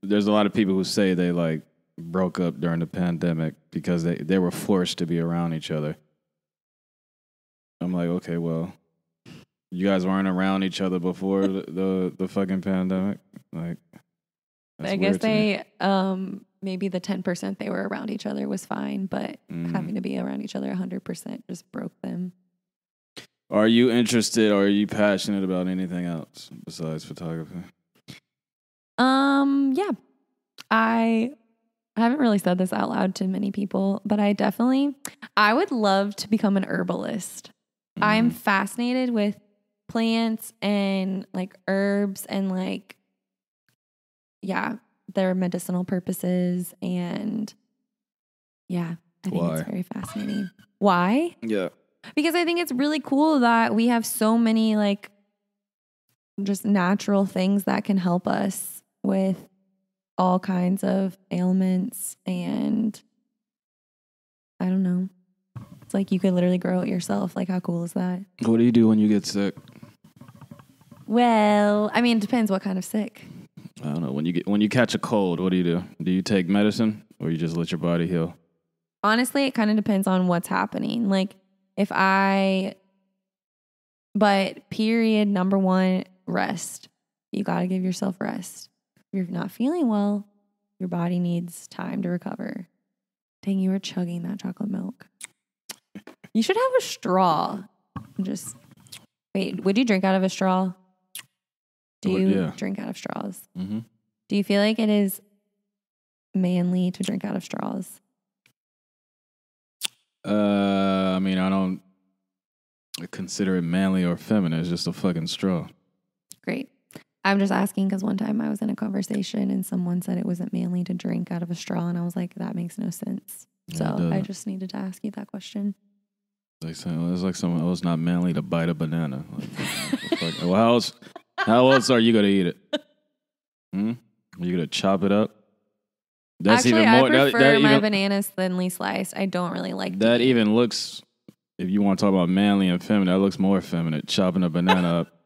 there's a lot of people who say they like broke up during the pandemic because they, they were forced to be around each other. I'm like, okay, well, you guys weren't around each other before the, the the fucking pandemic, like. That's I guess they, um, maybe the ten percent they were around each other was fine, but mm. having to be around each other one hundred percent just broke them. Are you interested or are you passionate about anything else besides photography? Um, yeah. I, I haven't really said this out loud to many people, but I definitely, I would love to become an herbalist. Mm. I'm fascinated with plants and like herbs and like, yeah, their medicinal purposes and yeah, I think Why? It's very fascinating. Why? Yeah. Because I think it's really cool that we have so many like just natural things that can help us with all kinds of ailments, and I don't know. It's like you could literally grow it yourself. Like, how cool is that? What do you do when you get sick? Well, I mean, it depends what kind of sick. I don't know. When you get when you catch a cold, what do you do? Do you take medicine or you just let your body heal? Honestly, it kind of depends on what's happening. Like if I, but period number one, rest. You got to give yourself rest. If you're not feeling well, your body needs time to recover. Dang, you were chugging that chocolate milk. You should have a straw. And just, wait, would you drink out of a straw? Do you yeah. drink out of straws? Mm-hmm. Do you feel like it is manly to drink out of straws? Uh, I mean, I don't consider it manly or feminine. It's just a fucking straw. Great. I'm just asking because one time I was in a conversation and someone said it wasn't manly to drink out of a straw, and I was like, that makes no sense. So yeah, I just needed to ask you that question. Like saying, it's like someone else not manly to bite a banana. Like, like, well, how else? How else are you gonna eat it? Hmm? Are you gonna chop it up? That's Actually, even more, I prefer that, that my even, bananas thinly sliced. I don't really like that. Eat. Even looks, if you want to talk about manly and feminine, that looks more feminine. Chopping a banana up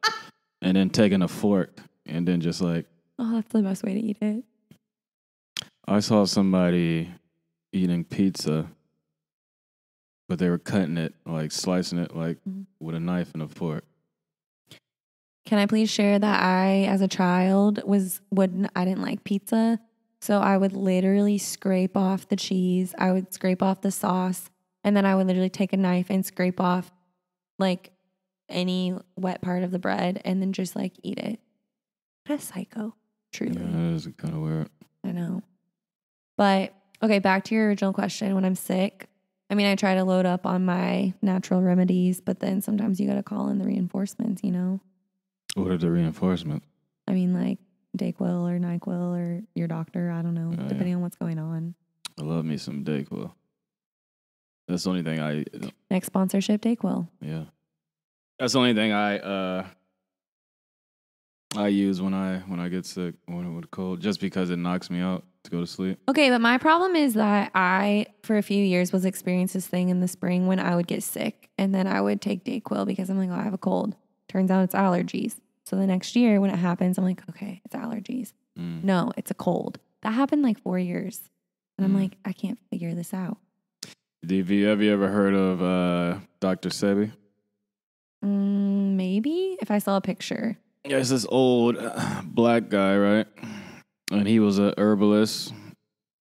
and then taking a fork and then just like, oh, that's the best way to eat it. I saw somebody eating pizza, but they were cutting it, like slicing it, like mm-hmm. with a knife and a fork. Can I please share that I, as a child, was wouldn't I didn't like pizza, so I would literally scrape off the cheese, I would scrape off the sauce, and then I would literally take a knife and scrape off like any wet part of the bread, and then just like eat it. What a psycho! Truly, yeah, that is kind of weird. I know, but okay, back to your original question. When I'm sick, I mean, I try to load up on my natural remedies, but then sometimes you got to call in the reinforcements, you know? What are the reinforcements? I mean, like Dayquil or NyQuil or your doctor. I don't know, oh, depending yeah. on what's going on. I love me some Dayquil. That's the only thing I... Uh, Next sponsorship, Dayquil. Yeah. That's the only thing I uh, I use when I when I get sick, when it would cold, just because it knocks me out. To go to sleep. Okay, but my problem is that I, for a few years, was experiencing this thing in the spring when I would get sick, and then I would take Dayquil because I'm like, oh, I have a cold. Turns out it's allergies. So the next year when it happens, I'm like, okay, it's allergies. Mm. No, it's a cold. That happened like four years, and mm. I'm like, I can't figure this out. Have you, have you ever heard of uh, Doctor Sebi? Mm, maybe if I saw a picture. Yeah, it's this old uh, black guy, right? And he was a herbalist,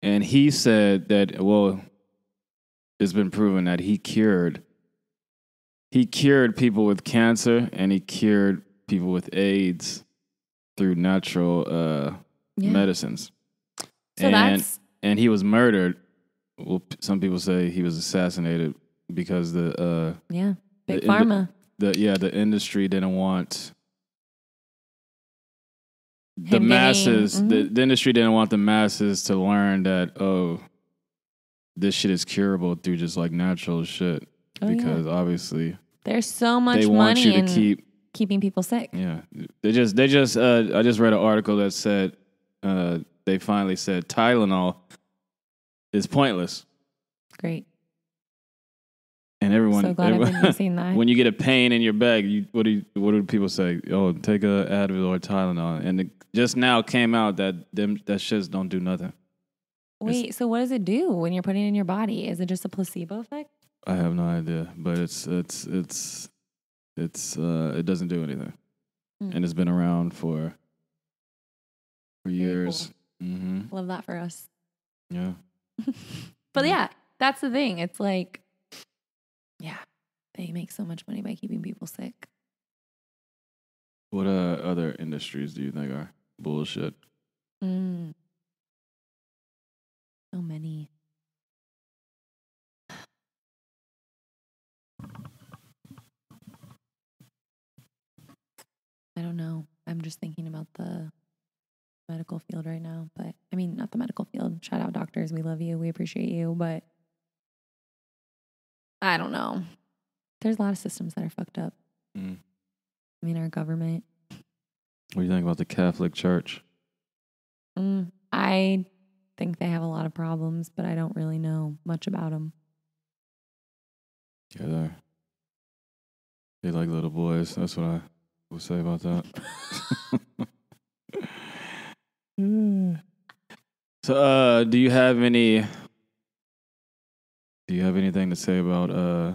and he said that, well, it's been proven that he cured. He cured people with cancer, and he cured people with AIDS through natural uh, yeah. medicines. So and, that's... and he was murdered. Well, some people say he was assassinated because the... Uh, yeah, big the pharma. The, yeah, the industry didn't want... The Him masses, mm-hmm. the, the industry didn't want the masses to learn that, oh, this shit is curable through just like natural shit. Oh, because yeah. obviously there's so much they want money you to in keep keeping people sick. Yeah. They just, they just, uh, I just read an article that said, uh, they finally said Tylenol is pointless. Great. And everyone, I'm so glad everyone I've seen that. When you get a pain in your back, you, what do you, what do people say? Oh, take a Advil or Tylenol. And it just now came out that them that shits don't do nothing. Wait, it's, so what does it do when you're putting it in your body? Is it just a placebo effect? I have no idea, but it's it's it's it's uh, it doesn't do anything, mm. and it's been around for for years. Cool. Mm-hmm. Love that for us. Yeah, but yeah, that's the thing. It's like. Yeah, they make so much money by keeping people sick. What uh, other industries do you think are bullshit? Mm. So many. I don't know. I'm just thinking about the medical field right now. But, I mean, not the medical field. Shout out doctors. We love you. We appreciate you. But I don't know. There's a lot of systems that are fucked up. Mm. I mean, our government. What do you think about the Catholic Church? Mm, I think they have a lot of problems, but I don't really know much about them. Yeah, they're, they like little boys. That's what I would say about that. mm. So, uh, do you have any... Do you have anything to say about... Uh,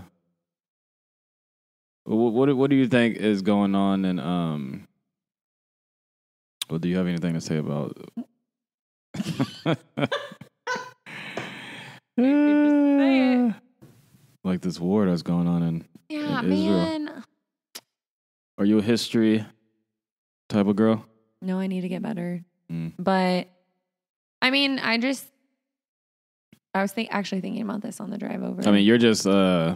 what, what, what do you think is going on in... Um, Well, do you have anything to say about? uh, like this war that's going on in, yeah, in Israel. Man. Are you a history type of girl? No, I need to get better. Mm. But I mean, I just I was think actually thinking about this on the drive over. I mean, you're just uh,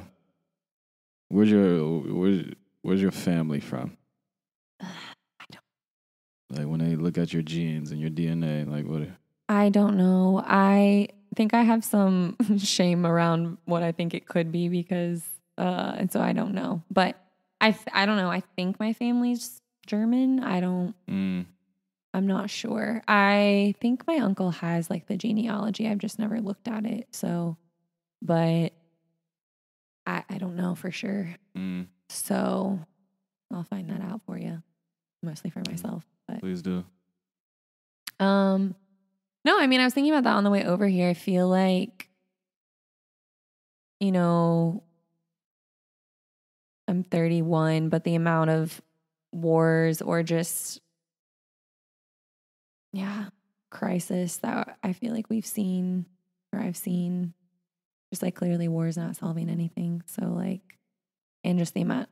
where's your where's, where's your family from? Like when they look at your genes and your D N A, like what? I don't know. I think I have some shame around what I think it could be because, uh, and so I don't know. But I, I don't know. I think my family's German. I don't. Mm. I'm not sure. I think my uncle has like the genealogy. I've just never looked at it. So, but I, I don't know for sure. Mm. So I'll find that out for you, mostly for myself. But, please do. Um, no, I mean, I was thinking about that on the way over here. I feel like, you know, I'm thirty-one, but the amount of wars or just, yeah, crisis that I feel like we've seen or I've seen, just like clearly war is not solving anything. So like, and just the amount,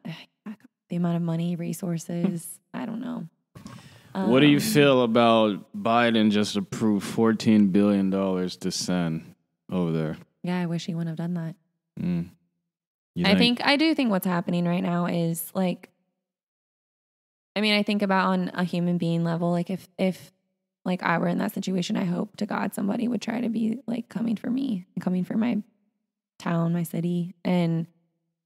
the amount of money, resources, I don't know. Um, what do you feel about Biden just approved fourteen billion dollars to send over there? Yeah, I wish he wouldn't have done that. Mm. You think? I think, I do think what's happening right now is like, I mean, I think about on a human being level, like if, if like I were in that situation, I hope to God somebody would try to be like coming for me, coming for my town, my city. And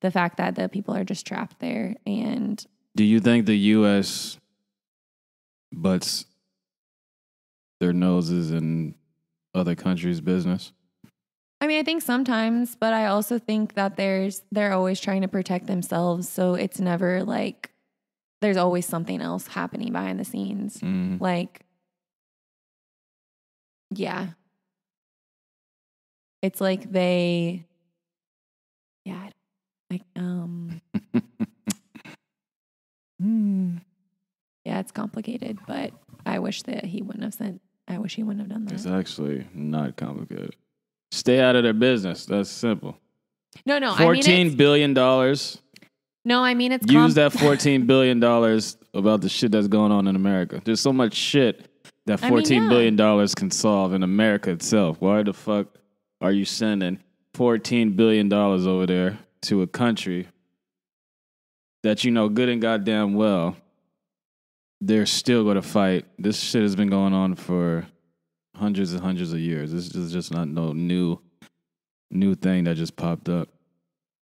the fact that the people are just trapped there. And do you think the U S butts their noses in other countries' business? I mean, I think sometimes, but I also think that there's they're always trying to protect themselves. So it's never like there's always something else happening behind the scenes. Mm. Like, yeah. It's like they, yeah, like, um, hmm. Yeah, it's complicated, but I wish that he wouldn't have sent, I wish he wouldn't have done that. It's actually not complicated. Stay out of their business. That's simple. No, no. fourteen billion dollars. No, I mean, it's use that fourteen billion dollars about the shit that's going on in America. There's so much shit that fourteen I mean, yeah. billion dollars can solve in America itself. Why the fuck are you sending fourteen billion dollars over there to a country that you know good and goddamn well they're still going to fight? This shit has been going on for hundreds and hundreds of years. This is just not no new new thing that just popped up.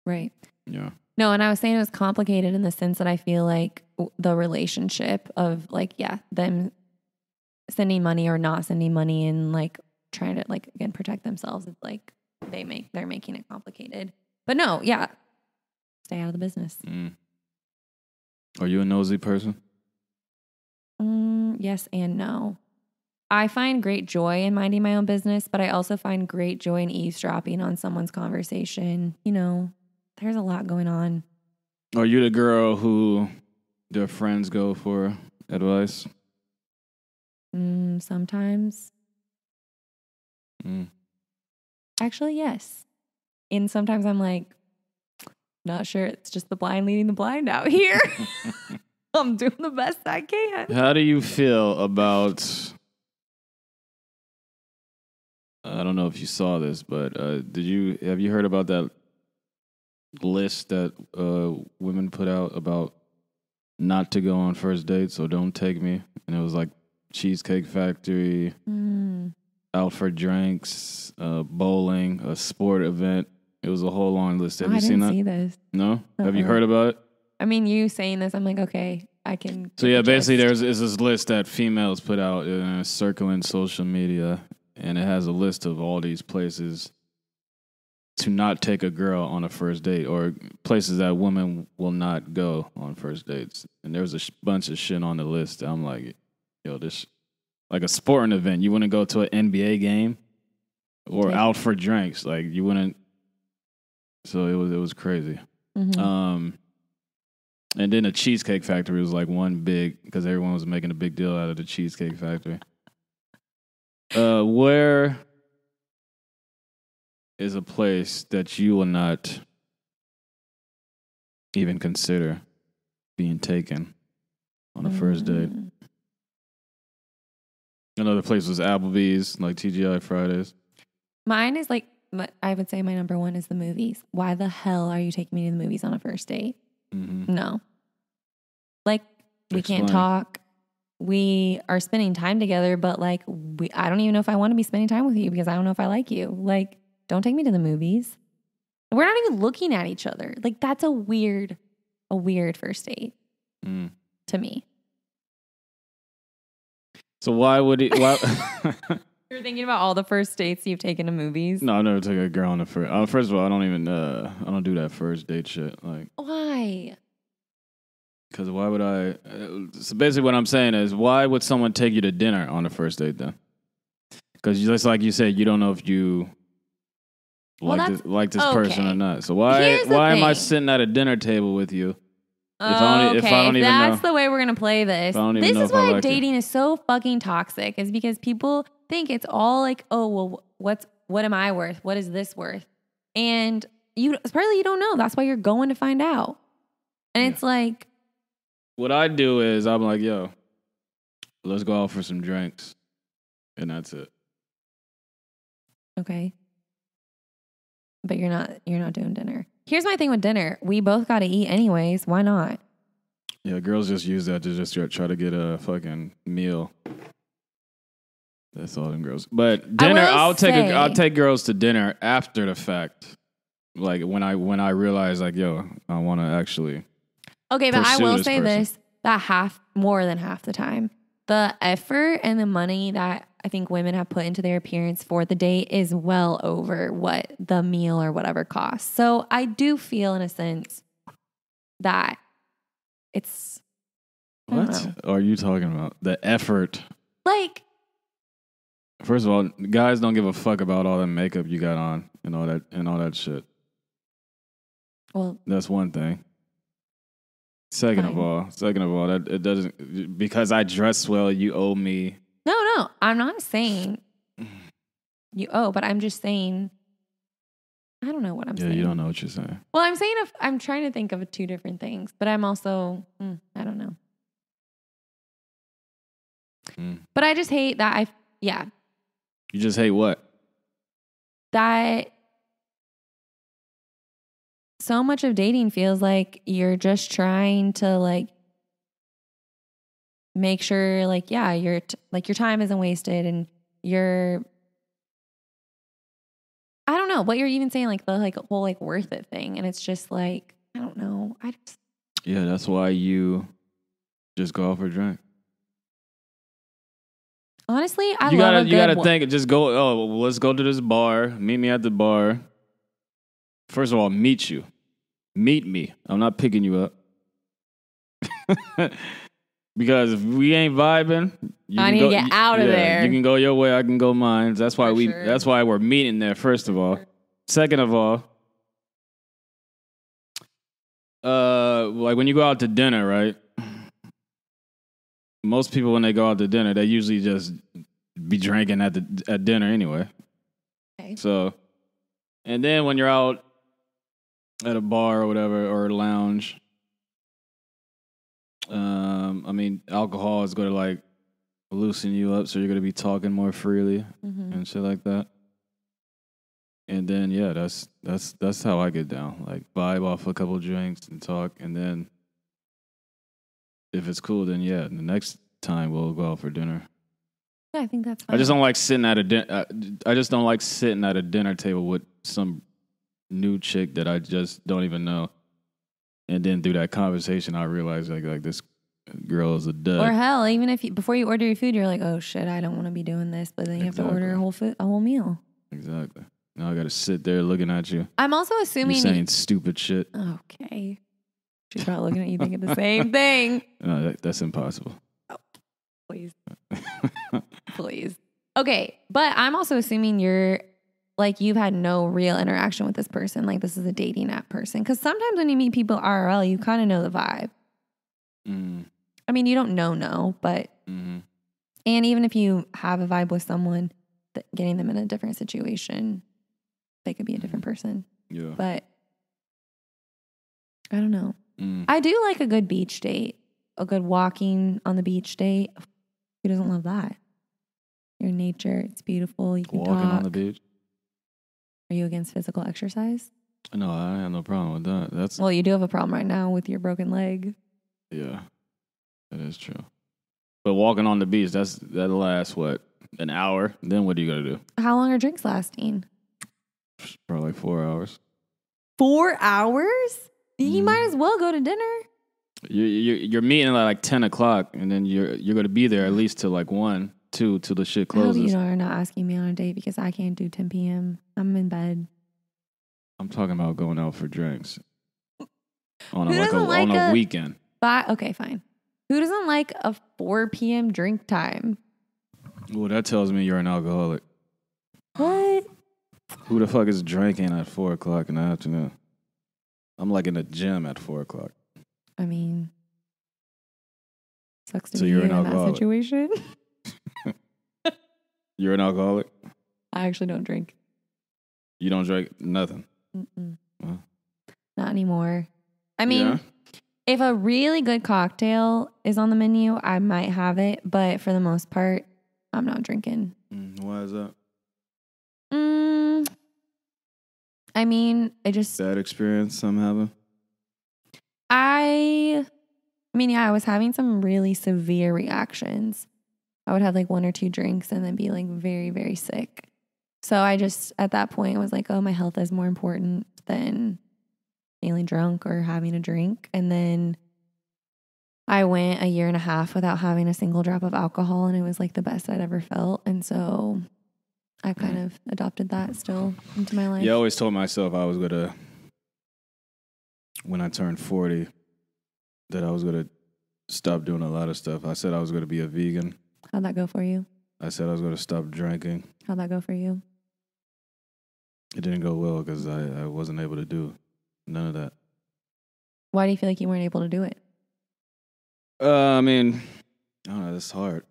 Right. Yeah. No, and I was saying it was complicated in the sense that I feel like the relationship of like, yeah, them sending money or not sending money and like trying to like, again, protect themselves. It's like they make, they're making it complicated. But no, yeah, stay out of the business. Mm. Are you a nosy person? Mm, yes and no. I find great joy in minding my own business, but I also find great joy in eavesdropping on someone's conversation. You know, there's a lot going on. Are you the girl who their friends go for advice? Mm, sometimes. Mm. Actually, yes. And sometimes I'm like, not sure. It's just the blind leading the blind out here. I'm doing the best I can. How do you feel about, I don't know if you saw this, but uh, did you, have you heard about that list that uh, women put out about not to go on first dates or don't take me? And it was like Cheesecake Factory, mm. out for drinks, uh, bowling, a sport event, It was a whole long list. Have oh, you I didn't seen that? see this. No? Uh-oh. Have you heard about it? I mean, you saying this, I'm like, okay, I can. So yeah, basically there's is this list that females put out uh, circling social media, and it has a list of all these places to not take a girl on a first date, or places that women will not go on first dates. And there was a sh- bunch of shit on the list. I'm like, yo, this like a sporting event. You wouldn't go to an N B A game or yeah. out for drinks. Like you wouldn't. So it was it was crazy. Mm-hmm. Um, and then the Cheesecake Factory was like one big, because everyone was making a big deal out of the Cheesecake Factory. Uh, where is a place that you will not even consider being taken on a mm-hmm. first date? Another place was Applebee's, like T G I Fridays. Mine is like, I would say my number one is the movies. Why the hell are you taking me to the movies on a first date? Mm-hmm. No. Like, we Explain. can't talk. We are spending time together, but like, we, I don't even know if I want to be spending time with you because I don't know if I like you. Like, don't take me to the movies. We're not even looking at each other. Like, that's a weird, a weird first date mm. to me. So why would it... Why, you're thinking about all the first dates you've taken to movies? No, I've never taken a girl on a first... Uh, first of all, I don't even... Uh, I don't do that first date shit. Like, why? Because why would I... Uh, so basically what I'm saying is, why would someone take you to dinner on a first date then? Because just like you said, you don't know if you well, like, this, like this okay. person or not. So why why thing. am I sitting at a dinner table with you? If I don't, okay, if I don't even that's know, the way we're going to play this. This is why like dating it. is so fucking toxic, is because people think it's all like, oh, well, what's what am I worth? What is this worth? And you probably you don't know. That's why you're going to find out. And yeah. it's like. What I do is I'm like, yo, let's go out for some drinks. And that's it. Okay. But you're not you're not doing dinner. Here's my thing with dinner. We both got to eat anyways. Why not? Yeah, girls just use that to just try to get a fucking meal. That's all them girls. But dinner, I'll say, take a, I'll take girls to dinner after the fact. Like when I when I realize like, yo, I want to actually. Okay, but I will this say person. this: that half, more than half the time, the effort and the money that I think women have put into their appearance for the date is well over what the meal or whatever costs. So I do feel in a sense that it's... What are you talking about? The effort. Like... First of all, guys don't give a fuck about all that makeup you got on and all that and all that shit. Well... That's one thing. Second fine. of all, second of all, that it doesn't... Because I dress well, you owe me... No, no, I'm not saying you owe, but I'm just saying, I don't know what I'm yeah, saying. Yeah, you don't know what you're saying. Well, I'm saying, if, I'm trying to think of two different things, but I'm also, mm, I don't know. Mm. But I just hate that I, yeah. You just hate what? That so much of dating feels like you're just trying to like, make sure like, yeah, your, t- like your time isn't wasted and your, I don't know what you're even saying, like the like whole like worth it thing. And it's just like, I don't know. I just. Yeah. That's why you just go out for a drink. Honestly, I you love gotta, a good You gotta one. think, just go, oh, well, let's go to this bar. Meet me at the bar. First of all, meet you. Meet me. I'm not picking you up. Because if we ain't vibing, you I can need go, to get out of yeah, there. You can go your way, I can go mine. That's why For we. Sure. That's why we're meeting there. First of all, second of all, uh, like when you go out to dinner, right? Most people when they go out to dinner, they usually just be drinking at the at dinner anyway. Okay. So, and then when you're out at a bar or whatever or a lounge. Um, I mean, alcohol is going to like loosen you up, so you're going to be talking more freely mm-hmm. and shit like that. And then, yeah, that's that's that's how I get down. Like vibe off a couple drinks and talk, and then if it's cool, then yeah, the next time we'll go out for dinner. Yeah, I think that's fine. I just don't like sitting at a din- I, I just don't like sitting at a dinner table with some new chick that I just don't even know. And then through that conversation, I realized like like this girl is a dud. Or hell, even if you, before you order your food, you're like, oh shit, I don't want to be doing this, but then you exactly. have to order a whole food, a whole meal. Exactly. Now I got to sit there looking at you. I'm also assuming you're saying you... stupid shit. Okay. She's not looking at you thinking the same thing. No, that, that's impossible. Oh, please. Please. Okay, but I'm also assuming you're like you've had no real interaction with this person. Like this is a dating app person. Because sometimes when you meet people I R L, you kind of know the vibe. Mm. I mean, you don't know, no, but mm-hmm. and even if you have a vibe with someone, th- getting them in a different situation, they could be a different person. Yeah, but I don't know. Mm. I do like a good beach date, a good walking on the beach date. Who doesn't love that? Your nature, it's beautiful. You can walking talk. on the beach. Are you against physical exercise? No, I have no problem with that. That's well, you do have a problem right now with your broken leg. Yeah, that is true. But walking on the beach, that's that lasts what, an hour? Then what are you gonna do? How long are drinks lasting? Probably like four hours. Four hours? You mm. might as well go to dinner. You're you're, you're meeting at like ten o'clock, and then you're you're gonna be there at least till like one, two, till the shit closes. I hope you are not asking me on a date because I can't do ten p m I'm in bed. I'm talking about going out for drinks on a, like a, like on a, a weekend. But, okay, fine. Who doesn't like a four p m drink time? Well, that tells me you're an alcoholic. What? Who the fuck is drinking at four o'clock in the afternoon? I'm like in the gym at four o'clock. I mean, sucks to so be you're an in alcoholic. That situation. You're an alcoholic? I actually don't drink. You don't drink nothing? Mm-mm. Huh? Not anymore. I mean... Yeah. If a really good cocktail is on the menu, I might have it. But for the most part, I'm not drinking. Mm, why is that? Mm, I mean, I just... Bad experience I'm having? I, I mean, yeah, I was having some really severe reactions. I would have like one or two drinks and then be like very, very sick. So I just, at that point, was like, oh, my health is more important than... feeling drunk or having a drink. And then I went a year and a half without having a single drop of alcohol, and it was like the best I'd ever felt. And so I've kind of adopted that still into my life. Yeah, I always told myself I was gonna, when I turned forty, that I was gonna stop doing a lot of stuff. I said I was gonna be a vegan. How'd that go for you? I said I was gonna stop drinking. How'd that go for you? It didn't go well because I, I wasn't able to do none of that. Why do you feel like you weren't able to do it? Uh, I mean, I don't know. That's hard.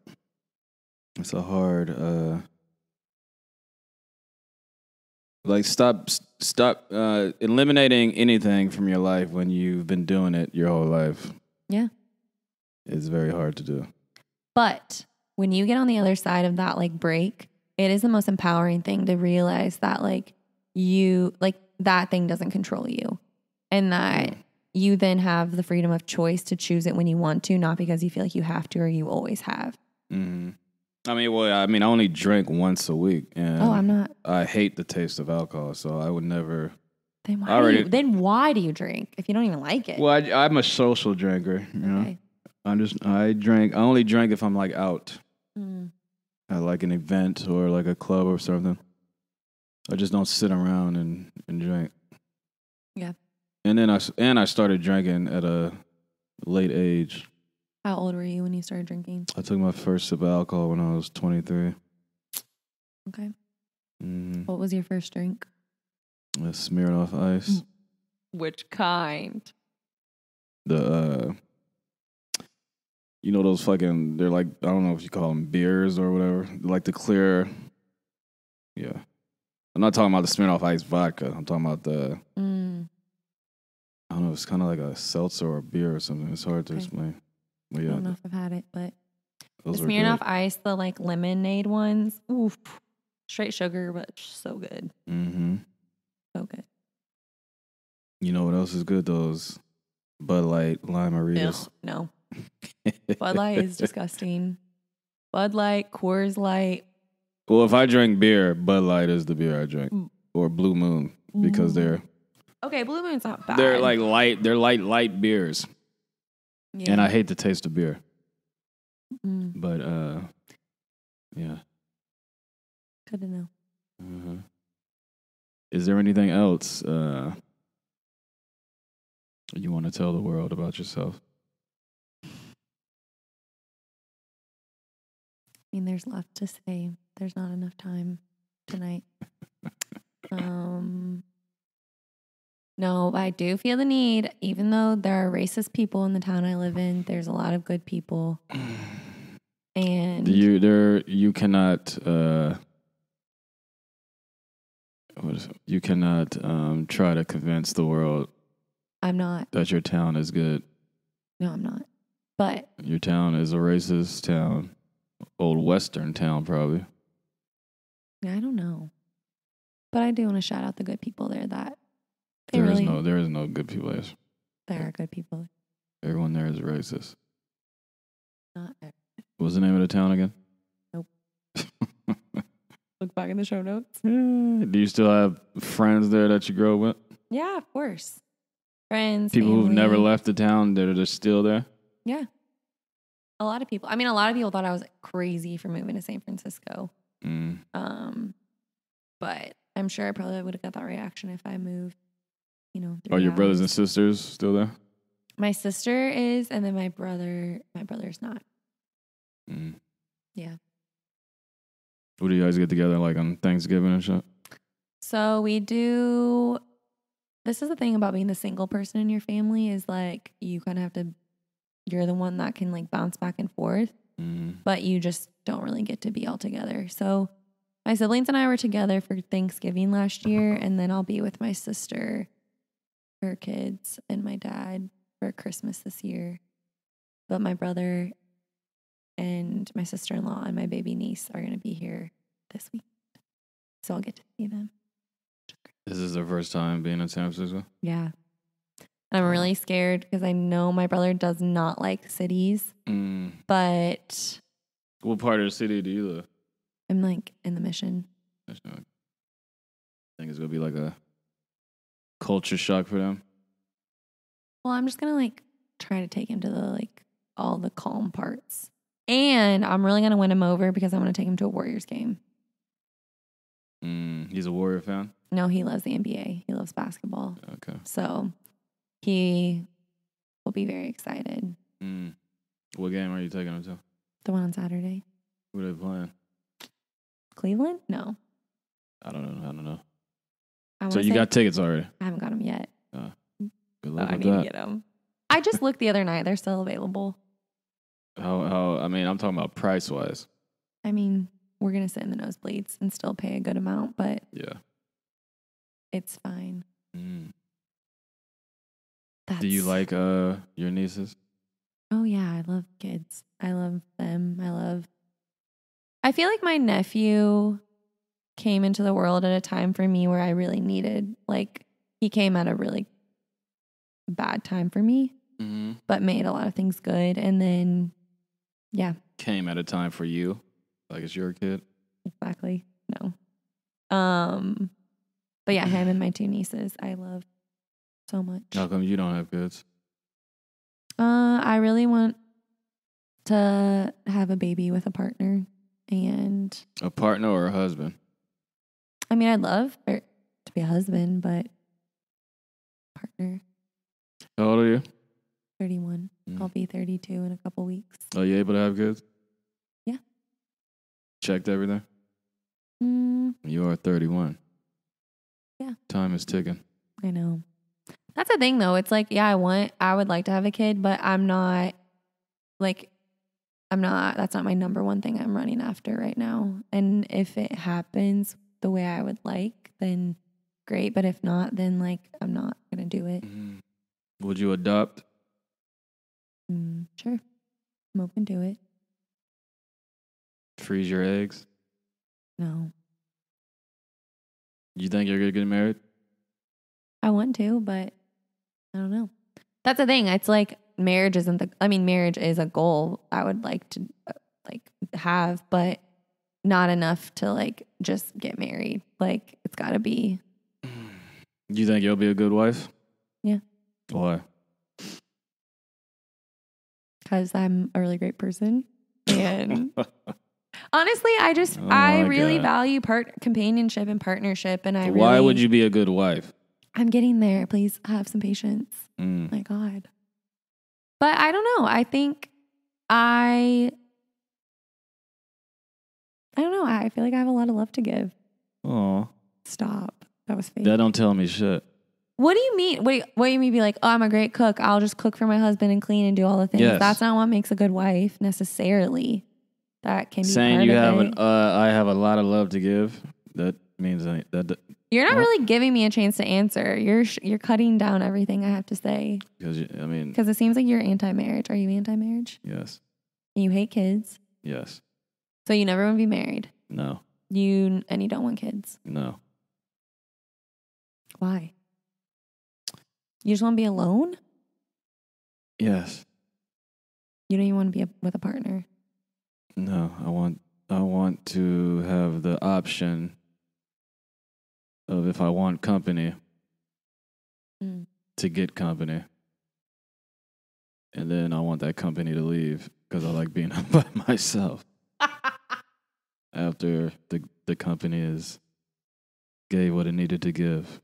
It's a hard. Uh, like stop, stop uh, eliminating anything from your life when you've been doing it your whole life. Yeah, it's very hard to do. But when you get on the other side of that, like break, it is the most empowering thing to realize that, like you, like. that thing doesn't control you, and that you then have the freedom of choice to choose it when you want to, not because you feel like you have to or you always have. Mm-hmm. I mean, well, I mean, I only drink once a week, and oh, I'm not. I hate the taste of alcohol, so I would never. Then why? Already, do you, then why do you drink if you don't even like it? Well, I, I'm a social drinker. You know, okay. I'm just I drink. I only drink if I'm like out, mm. at like an event or like a club or something. I just don't sit around and, and drink. Yeah. And then I, and I started drinking at a late age. How old were you when you started drinking? I took my first sip of alcohol when I was twenty-three. Okay. Mm. What was your first drink? I smeared off ice. Which kind? The, uh, you know those fucking, they're like, I don't know if you call them beers or whatever. Like the clear, yeah. I'm not talking about the Smirnoff Ice vodka. I'm talking about the, mm. I don't know, it's kind of like a seltzer or a beer or something. It's hard okay. to explain. Well, yeah, I don't know if I've had it, but those the Smirnoff Ice, the like lemonade ones, oof, straight sugar, but so good. Mm-hmm. So good. You know what else is good? Those Bud Light Limeritas. No. Bud Light is disgusting. Bud Light, Coors Light. Well, if I drink beer, Bud Light is the beer I drink. Or Blue Moon. because they're okay. Blue Moon's not bad. They're like light. They're light, light beers, yeah. And I hate the taste of beer. Mm. But uh, yeah. Good to know. Uh-huh. Is there anything else uh, you want to tell the world about yourself? I mean, there's lots to say. There's not enough time tonight. um, no, I do feel the need, even though there are racist people in the town I live in, there's a lot of good people. And you there, you cannot, uh, what is it? You cannot um, try to convince the world. I'm not. That your town is good. No, I'm not. But your town is a racist town. Old Western town, probably. I don't know, but I do want to shout out the good people there. That there really, is no, there is no good people there. There are good people. Everyone there is racist. Not everyone. What was the name of the town again? Nope. Look back in the show notes. Do you still have friends there that you grew up with? Yeah, of course. Friends. People family. Who've never left the town that are still there. Yeah. A lot of people. I mean, a lot of people thought I was crazy for moving to San Francisco. Mm. Um, but I'm sure I probably would have got that reaction if I moved, you know. Are your hours. brothers and sisters still there? My sister is, and then my brother, my brother's not. Mm. Yeah. What do you guys get together like on Thanksgiving and shit? So we do, this is the thing about being the single person in your family is like you kind of have to you're the one that can like bounce back and forth, mm. but you just don't really get to be all together. So my siblings and I were together for Thanksgiving last year, and then I'll be with my sister, her kids, and my dad for Christmas this year. But my brother and my sister-in-law and my baby niece are going to be here this week. So I'll get to see them. This is their first time being in San Francisco? Yeah. I'm really scared because I know my brother does not like cities, mm. but... What part of the city do you live? I'm, like, in the Mission. I think it's going to be, like, a culture shock for them. Well, I'm just going to, like, try to take him to, the like, all the calm parts. And I'm really going to win him over because I'm going to take him to a Warriors game. Mm, he's a Warrior fan? No, he loves the N B A. He loves basketball. Okay. So... He will be very excited. Mm. What game are you taking him to? The one on Saturday. Who are they playing? Cleveland? No. I don't know. I don't know. I so you got tickets already? I haven't got them yet. Uh, good luck oh, with I need that. to get them. I just looked the other night. They're still available. How? How? I mean, I'm talking about price-wise. I mean, we're going to sit in the nosebleeds and still pay a good amount, but yeah, it's fine. Mm. That's... Do you like uh your nieces? Oh, yeah. I love kids. I love them. I love... I feel like my nephew came into the world at a time for me where I really needed... Like, he came at a really bad time for me, mm-hmm. but made a lot of things good. And then, yeah. Came at a time for you? Like, it's your kid? Exactly. No. Um, But, yeah, him and my two nieces. I love... So much. How come you don't have kids? Uh, I really want to have a baby with a partner and... A partner or a husband? I mean, I'd love for, to be a husband, but partner. How old are you? thirty-one. Mm. I'll be thirty-two in a couple weeks. Are you able to have kids? Yeah. Checked everything? Mm. You are thirty-one. Yeah. Time is ticking. I know. That's the thing, though. It's like, yeah, I want, I would like to have a kid, but I'm not, like, I'm not, that's not my number one thing I'm running after right now. And if it happens the way I would like, then great. But if not, then, like, I'm not going to do it. Would you adopt? Mm, sure. I'm open to it. Freeze your eggs? No. You think you're going to get married? I want to, but... I don't know. That's the thing. It's like marriage isn't the, I mean, marriage is a goal I would like to like have, but not enough to like just get married. Like it's gotta be Do you think you'll be a good wife? Yeah. Why? Because I'm a really great person. And honestly, I just, oh I really God. value part companionship and partnership. And I Why really, would you be a good wife? I'm getting there. Please have some patience. Mm. My God. But I don't know. I think I, I don't know. I feel like I have a lot of love to give. Oh. Stop. That was fake. That don't tell me shit. What do you mean? What do you, what do you mean be like, oh, I'm a great cook. I'll just cook for my husband and clean and do all the things. Yes. That's not what makes a good wife necessarily. That can be saying part you of have it. an uh, I have a lot of love to give. That means I, that, that you're not well, really giving me a chance to answer. You're sh you're cutting down everything I have to say. Because I mean, because it seems like you're anti-marriage. Are you anti-marriage? Yes. And you hate kids. Yes. So you never want to be married. No. You and you don't want kids. No. Why? You just want to be alone? Yes. You don't even want to be a, with a partner? No, I want I want to have the option of if I want company mm. to get company. And then I want that company to leave because I like being up by myself after the, the company is gave what it needed to give.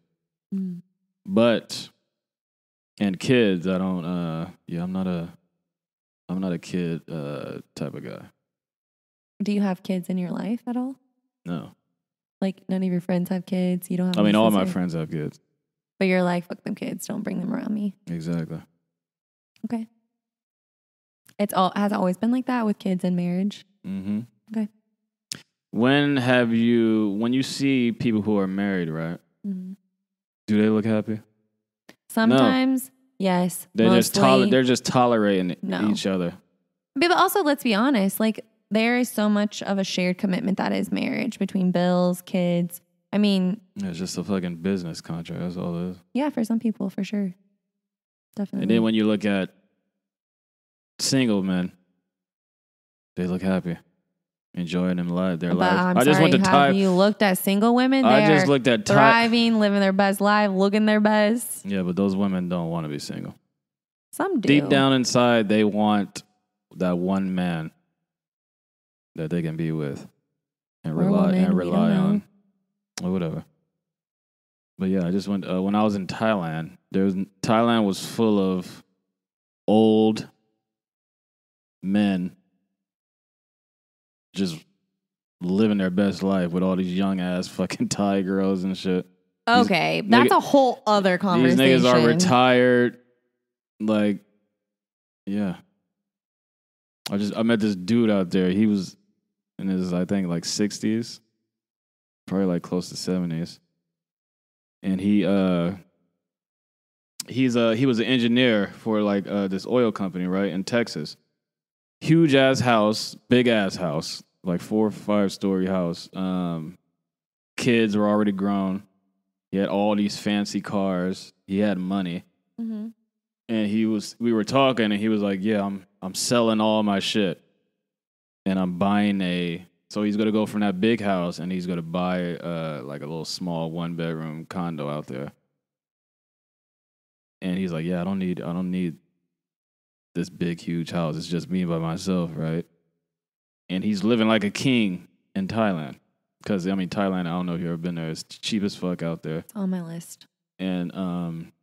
Mm. But and kids, I don't uh yeah, I'm not a I'm not a kid uh type of guy. Do you have kids in your life at all? No. Like none of your friends have kids? You don't have I mean all my friends have kids. But you're like, fuck them kids, don't bring them around me. Exactly. Okay. It's all has it always been like that with kids and marriage? Mm-hmm. Okay. When have you when you see people who are married, right? Mm-hmm. Do they look happy? Sometimes, no. yes. They're just, toler they're just tolerating no. each other. But also, let's be honest, like there is so much of a shared commitment that is marriage between bills, kids. I mean. It's just a fucking business contract. That's all it is. Yeah, for some people, for sure. Definitely. And then when you look at single men, they look happy. Enjoying them life, their but life. I'm I just sorry, went to have you looked at single women? They I just looked at thriving, living their best life, looking their best. Yeah, but those women don't want to be single. Some do. Deep down inside, they want that one man that they can be with and We're rely women, and rely on, or whatever. But yeah, I just went uh, when I was in Thailand. There was Thailand was full of old men. Just living their best life with all these young ass fucking Thai girls and shit. Okay, these that's niggas, a whole other conversation. These niggas are retired. Like, yeah. I just I met this dude out there. He was in his I think like sixties, probably like close to seventies, and he uh he's uh he was an engineer for like uh, this oil company right in Texas. Huge ass house, big ass house, like four or five story house. Um, kids were already grown. He had all these fancy cars. He had money, mm-hmm. and he was. We were talking, and he was like, "Yeah, I'm. I'm selling all my shit, and I'm buying a." So he's gonna go from that big house, and he's gonna buy uh like a little small one bedroom condo out there. And he's like, "Yeah, I don't need. I don't need." This big, huge house. It's just me by myself, right? And he's living like a king in Thailand. Because, I mean, Thailand, I don't know if you've ever been there. It's cheap as fuck out there. It's on my list. And, um,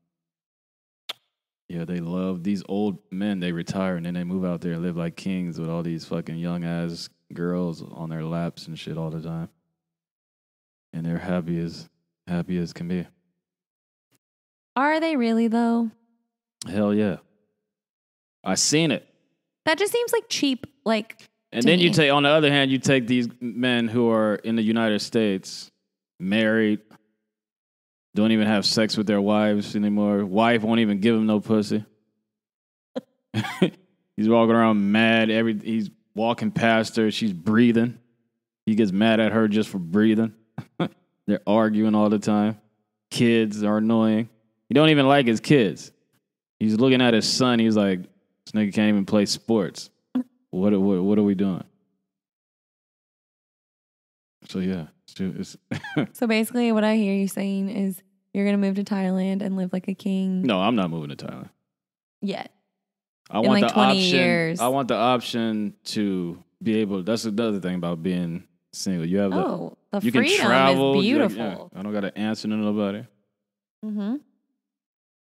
yeah, they love these old men. They retire and then they move out there and live like kings with all these fucking young-ass girls on their laps and shit all the time. And they're happy as, happy as can be. Are they really, though? Hell yeah. I seen it. That just seems like cheap, like. And then you take, on the other hand, you take these men who are in the United States, married, don't even have sex with their wives anymore. Wife won't even give them no pussy. He's walking around mad. Every he's walking past her, she's breathing. He gets mad at her just for breathing. They're arguing all the time. Kids are annoying. He don't even like his kids. He's looking at his son. He's like. This nigga can't even play sports. What what what are we doing? So yeah, it's, so basically, what I hear you saying is You're going to move to Thailand and live like a king. No, I'm not moving to Thailand. Yet. I want like the option. Years. I want the option to be able. That's another thing about being single. You have the, oh, the you freedom can travel. Is beautiful. Like, yeah, I don't got to answer to nobody. Mm-hmm.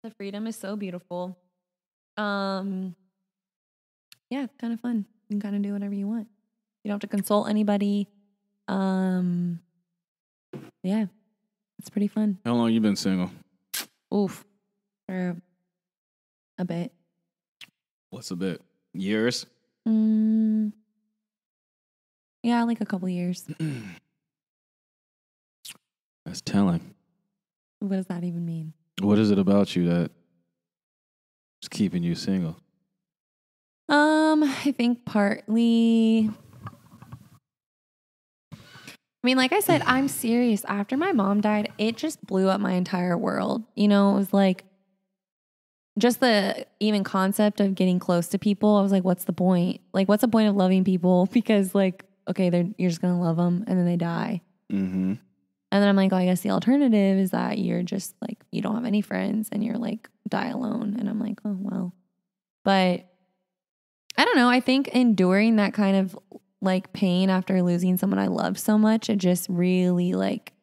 The freedom is so beautiful. Um, yeah, it's kind of fun. You can kind of do whatever you want. You don't have to consult anybody. Um, yeah, it's pretty fun. How long you been single? Oof, for a bit. What's a bit? Years? Mm, yeah, like a couple years. That's telling. What does that even mean? What is it about you that is keeping you single? Um, I think partly... I mean, like I said, I'm serious. After my mom died, it just blew up my entire world. You know, it was like... Just the even concept of getting close to people, I was like, what's the point? Like, what's the point of loving people? Because, like, okay, they're, you're just going to love them, and then they die. Mm-hmm. And then I'm like, oh, I guess the alternative is that you're just, like, you don't have any friends, and you're, like, die alone. And I'm like, oh, well. But I don't know. I think enduring that kind of, like, pain after losing someone I loved so much, it just really, like,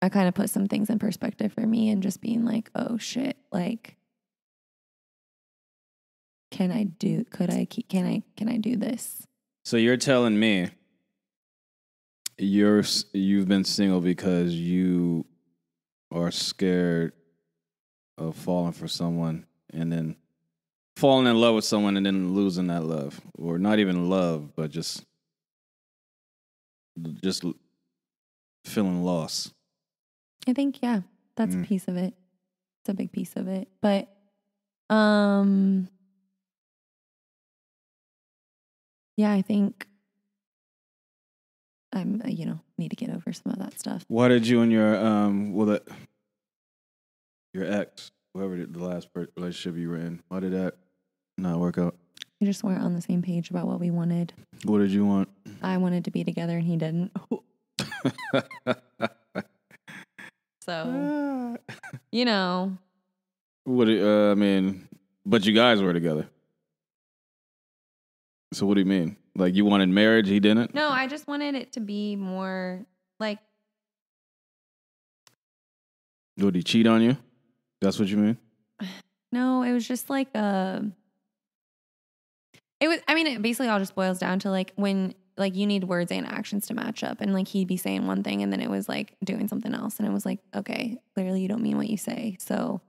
I kind of put some things in perspective for me and just being like, oh shit, like, can I do, could I keep, can I, can I do this? So you're telling me you're, you've been single because you are scared of falling for someone and then falling in love with someone and then losing that love, or not even love, but just, just feeling lost. I think, yeah, that's mm. a piece of it. It's a big piece of it. But um, yeah, I think I'm, you know, need to get over some of that stuff. Why did you and your, um, well, that, your ex, whoever did the last relationship you were in, why did that not work out? We just weren't on the same page about what we wanted. What did you want? I wanted to be together and he didn't. So, you know. What uh, I mean, but you guys were together. So what do you mean? Like you wanted marriage, he didn't? No, I just wanted it to be more like. Would he cheat on you? That's what you mean? No, it was just like a. It was. I mean, it basically all just boils down to like when. Like, you need words and actions to match up. And, like, he'd be saying one thing, and then it was, like, doing something else. And it was like, okay, clearly you don't mean what you say. So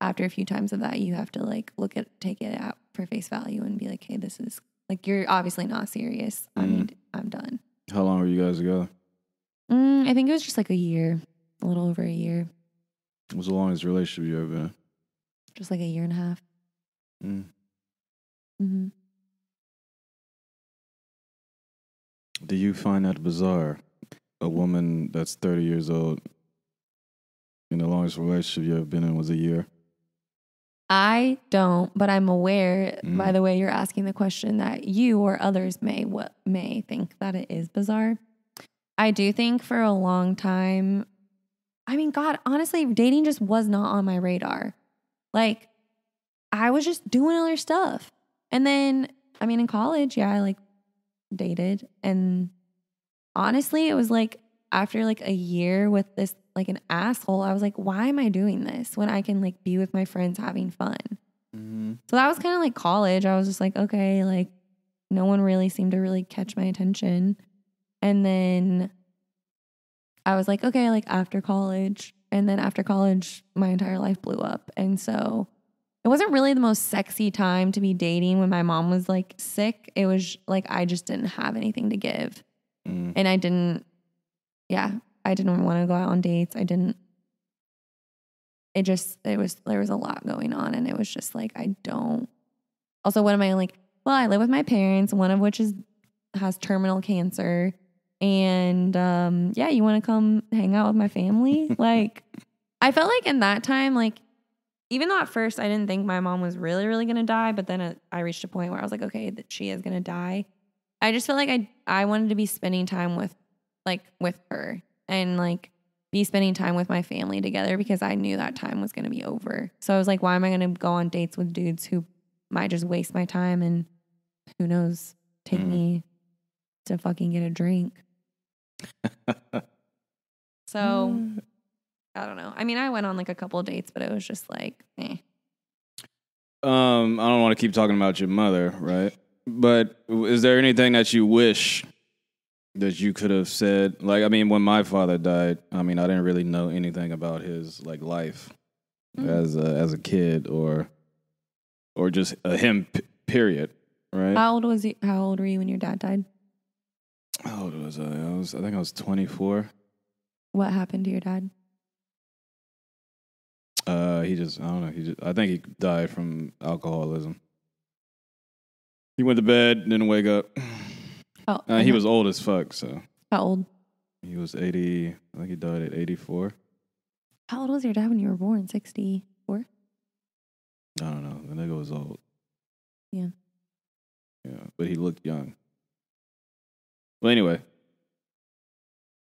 after a few times of that, you have to, like, look at, take it out for face value and be like, hey, this is, like, you're obviously not serious. Mm. I mean, I'm done. How long were you guys together? Mm, I think it was just, like, a year. A little over a year. What was the longest relationship you ever been in? Just, like, a year and a half. Mm. Mm-hmm. Do you find that bizarre? A woman that's thirty years old and the longest relationship you ever been in was a year? I don't, but I'm aware, mm. by the way, you're asking the question that you or others may what may think that it is bizarre. I do think for a long time, I mean, God, honestly, dating just was not on my radar. Like, I was just doing other stuff. And then, I mean, in college, yeah, I like, dated, and honestly it was like after like a year with this like an asshole, I was like, why am I doing this when I can like be with my friends having fun? Mm-hmm. So that was kind of like college. I was just like, okay, like no one really seemed to really catch my attention. And then I was like, okay, like after college, and then after college my entire life blew up. And so it wasn't really the most sexy time to be dating when my mom was, like, sick. It was, like, I just didn't have anything to give. Mm. And I didn't, yeah, I didn't want to go out on dates. I didn't, it just, it was, there was a lot going on. And it was just, like, I don't. Also, what am I, like, well, I live with my parents, one of which is has terminal cancer. And, um, yeah, you want to come hang out with my family? Like, I felt like in that time, like, even though at first I didn't think my mom was really, really going to die, but then I reached a point where I was like, okay, that she is going to die. I just felt like I I wanted to be spending time with, like, with her. And, like, be spending time with my family together because I knew that time was going to be over. So I was like, why am I going to go on dates with dudes who might just waste my time and who knows, take mm. me to fucking get a drink. So mm. I don't know. I mean, I went on like a couple of dates, but it was just like, eh. Um, I don't want to keep talking about your mother, right? But is there anything that you wish that you could have said? Like, I mean, when my father died, I mean, I didn't really know anything about his like life mm-hmm. as a, as a kid or or just a him p- period, right? How old was he, how old were you when your dad died? How old was I? I was I think I was twenty-four. What happened to your dad? Uh, he just, I don't know. He just, I think he died from alcoholism. He went to bed, didn't wake up. Oh, uh, he was old as fuck, so. How old? He was eighty, I think he died at eighty-four. How old was your dad when you were born? sixty-four? I don't know. The nigga was old. Yeah. Yeah, but he looked young. Well, anyway.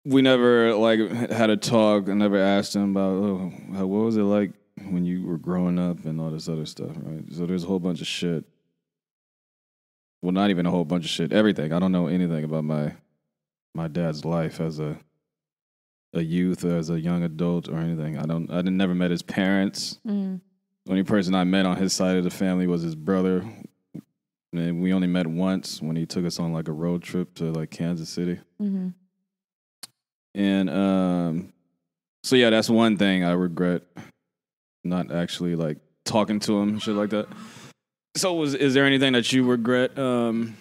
We never, like, had a talk. I never asked him about, oh, what was it like when you were growing up and all this other stuff, right? So there's a whole bunch of shit. Well, not even a whole bunch of shit. Everything. I don't know anything about my my dad's life as a a youth or as a young adult or anything. I don't. I didn't, never met his parents. Mm. The only person I met on his side of the family was his brother. And we only met once when he took us on, like, a road trip to, like, Kansas City. Mm-hmm. And um, so, yeah, that's one thing I regret, not actually, like, talking to him and shit like that. So was is there anything that you regret um,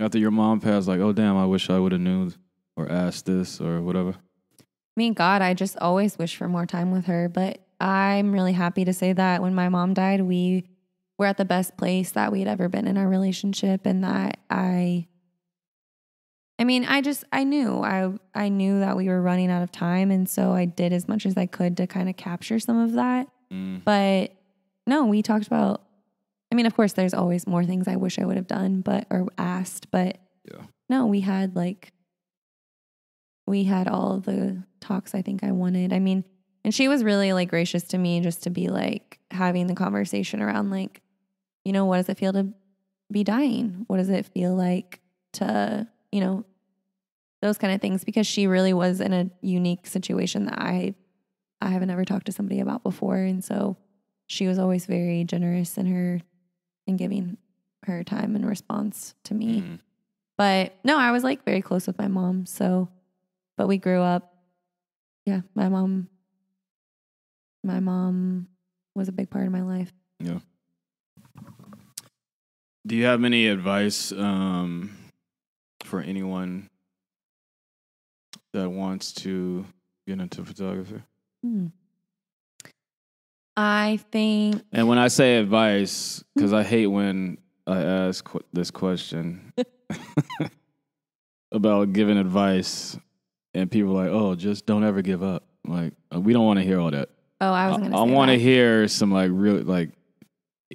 after your mom passed? Like, oh, damn, I wish I would have knew or asked this or whatever. I mean, God, I just always wish for more time with her. But I'm really happy to say that when my mom died, we were at the best place that we'd ever been in our relationship, and that I... I mean, I just, I knew, I I knew that we were running out of time. And so I did as much as I could to kind of capture some of that. Mm. But no, we talked about, I mean, of course, there's always more things I wish I would have done, but, or asked, but yeah. No, we had like, we had all of the talks I think I wanted. I mean, and she was really like gracious to me just to be like having the conversation around like, you know, what does it feel to be dying? What does it feel like to, you know, those kind of things, because she really was in a unique situation that I I haven't ever talked to somebody about before. And so she was always very generous in her in giving her time and response to me. Mm. But no, I was like very close with my mom. So, but we grew up. Yeah, my mom, my mom was a big part of my life. Yeah. Do you have any advice um, for anyone that wants to get into photography? Hmm. I think... And when I say advice, because I hate when I ask qu- this question about giving advice and people are like, oh, just don't ever give up. Like, we don't want to hear all that. Oh, I was going to say I want to hear some, like, real, like,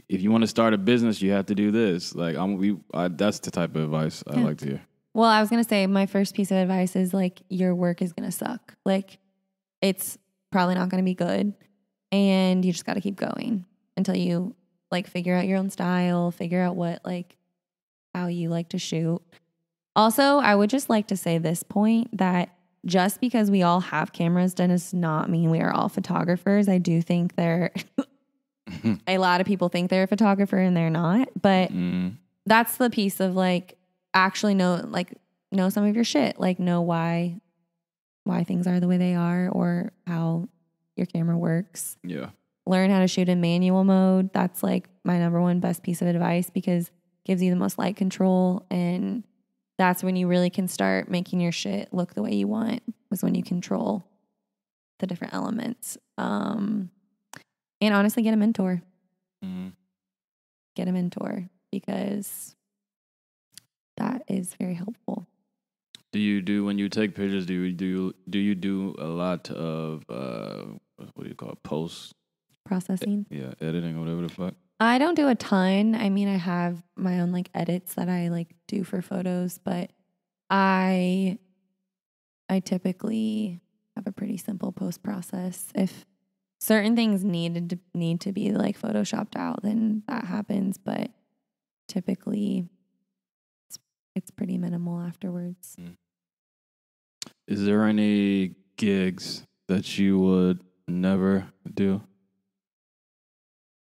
if you want to start a business, you have to do this. Like, I'm, we, I, that's the type of advice yeah. I like to hear. Well, I was going to say my first piece of advice is like your work is going to suck. Like it's probably not going to be good and you just got to keep going until you like figure out your own style, figure out what like how you like to shoot. Also, I would just like to say this point that just because we all have cameras does not mean we are all photographers. I do think there a lot of people think they're a photographer and they're not, but mm. that's the piece of like actually know, like know some of your shit, like know why, why things are the way they are or how your camera works. Yeah. Learn how to shoot in manual mode. That's like my number one best piece of advice because it gives you the most light control. And that's when you really can start making your shit look the way you want, is when you control the different elements. Um, and honestly, get a mentor, mm-hmm. get a mentor because that is very helpful. Do you do when you take pictures? Do you do do you do a lot of uh, what do you call it? Post processing? Yeah, editing, whatever the fuck. I don't do a ton. I mean, I have my own like edits that I like do for photos, but I I typically have a pretty simple post process. If certain things needed to need to be like photoshopped out, then that happens, but typically it's, it's pretty minimal afterwards. Is there any gigs that you would never do?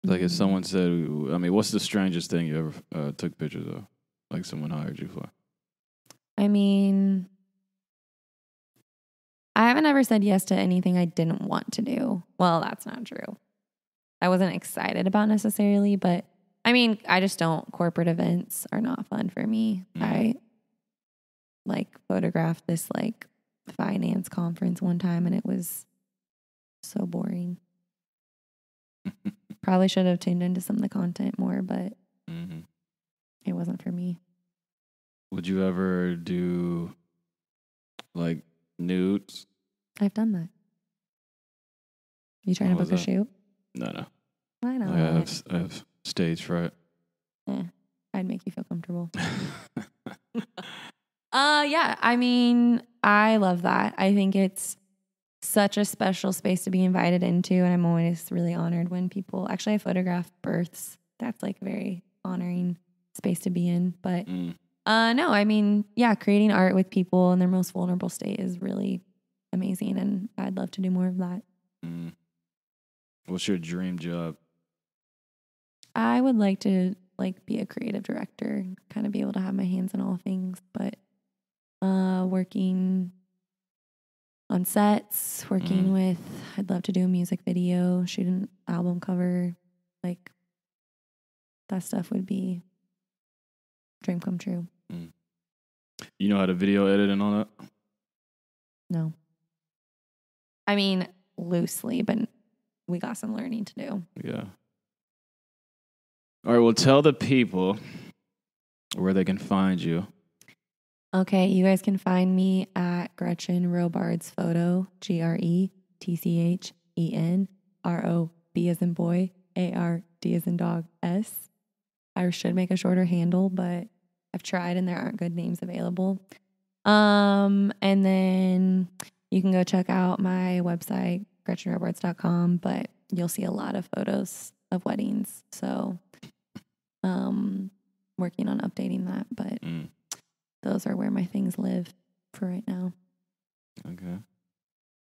Like if someone said, I mean, what's the strangest thing you ever uh, took pictures of? Like someone hired you for? I mean, I haven't ever said yes to anything I didn't want to do. Well, that's not true. I wasn't excited about necessarily, but I mean, I just don't. Corporate events are not fun for me. Mm. I like photographed this like finance conference one time and it was so boring. Probably should have tuned into some of the content more, but mm-hmm. it wasn't for me. Would you ever do like nudes? I've done that. You trying what to book a shoot? No, no. Why not? I have, I have stage fright. Eh, I'd make you feel comfortable. uh, yeah, I mean, I love that. I think it's such a special space to be invited into, and I'm always really honored when people actually I photograph births. That's like a very honoring space to be in. But mm. uh no, I mean, yeah, creating art with people in their most vulnerable state is really amazing, and I'd love to do more of that. Mm. What's your dream job? I would like to like be a creative director, kind of be able to have my hands in all things, but uh working on sets, working mm. with, I'd love to do a music video, shoot an album cover, like that stuff would be dream come true. Mm. You know how to video edit and all that? No. I mean, loosely, but we got some learning to do. Yeah. All right, well, tell the people where they can find you. Okay, you guys can find me at Gretchen Robards Photo, G R E T C H E N R O B as in boy, A R D as in dog, S. I should make a shorter handle, but I've tried and there aren't good names available. Um, and then you can go check out my website, Gretchen Robards dot com, but you'll see a lot of photos of weddings. So um, working on updating that, but... Mm. Those are where my things live for right now. Okay.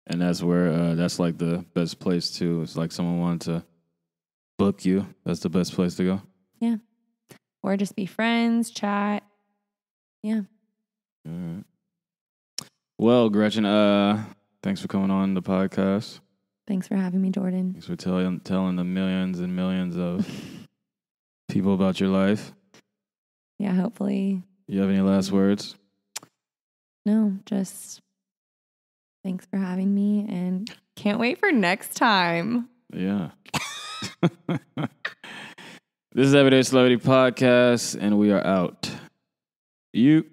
And that's where, uh, that's like the best place to, it's like someone wanted to book you. That's the best place to go. Yeah. Or just be friends, chat. Yeah. All right. Well, Gretchen, uh, thanks for coming on the podcast. Thanks for having me, Jordan. Thanks for telling, telling the millions and millions of people about your life. Yeah, hopefully. You have any last words? No, just thanks for having me and can't wait for next time. Yeah. This is Everyday Celebrity Podcast, and we are out. You.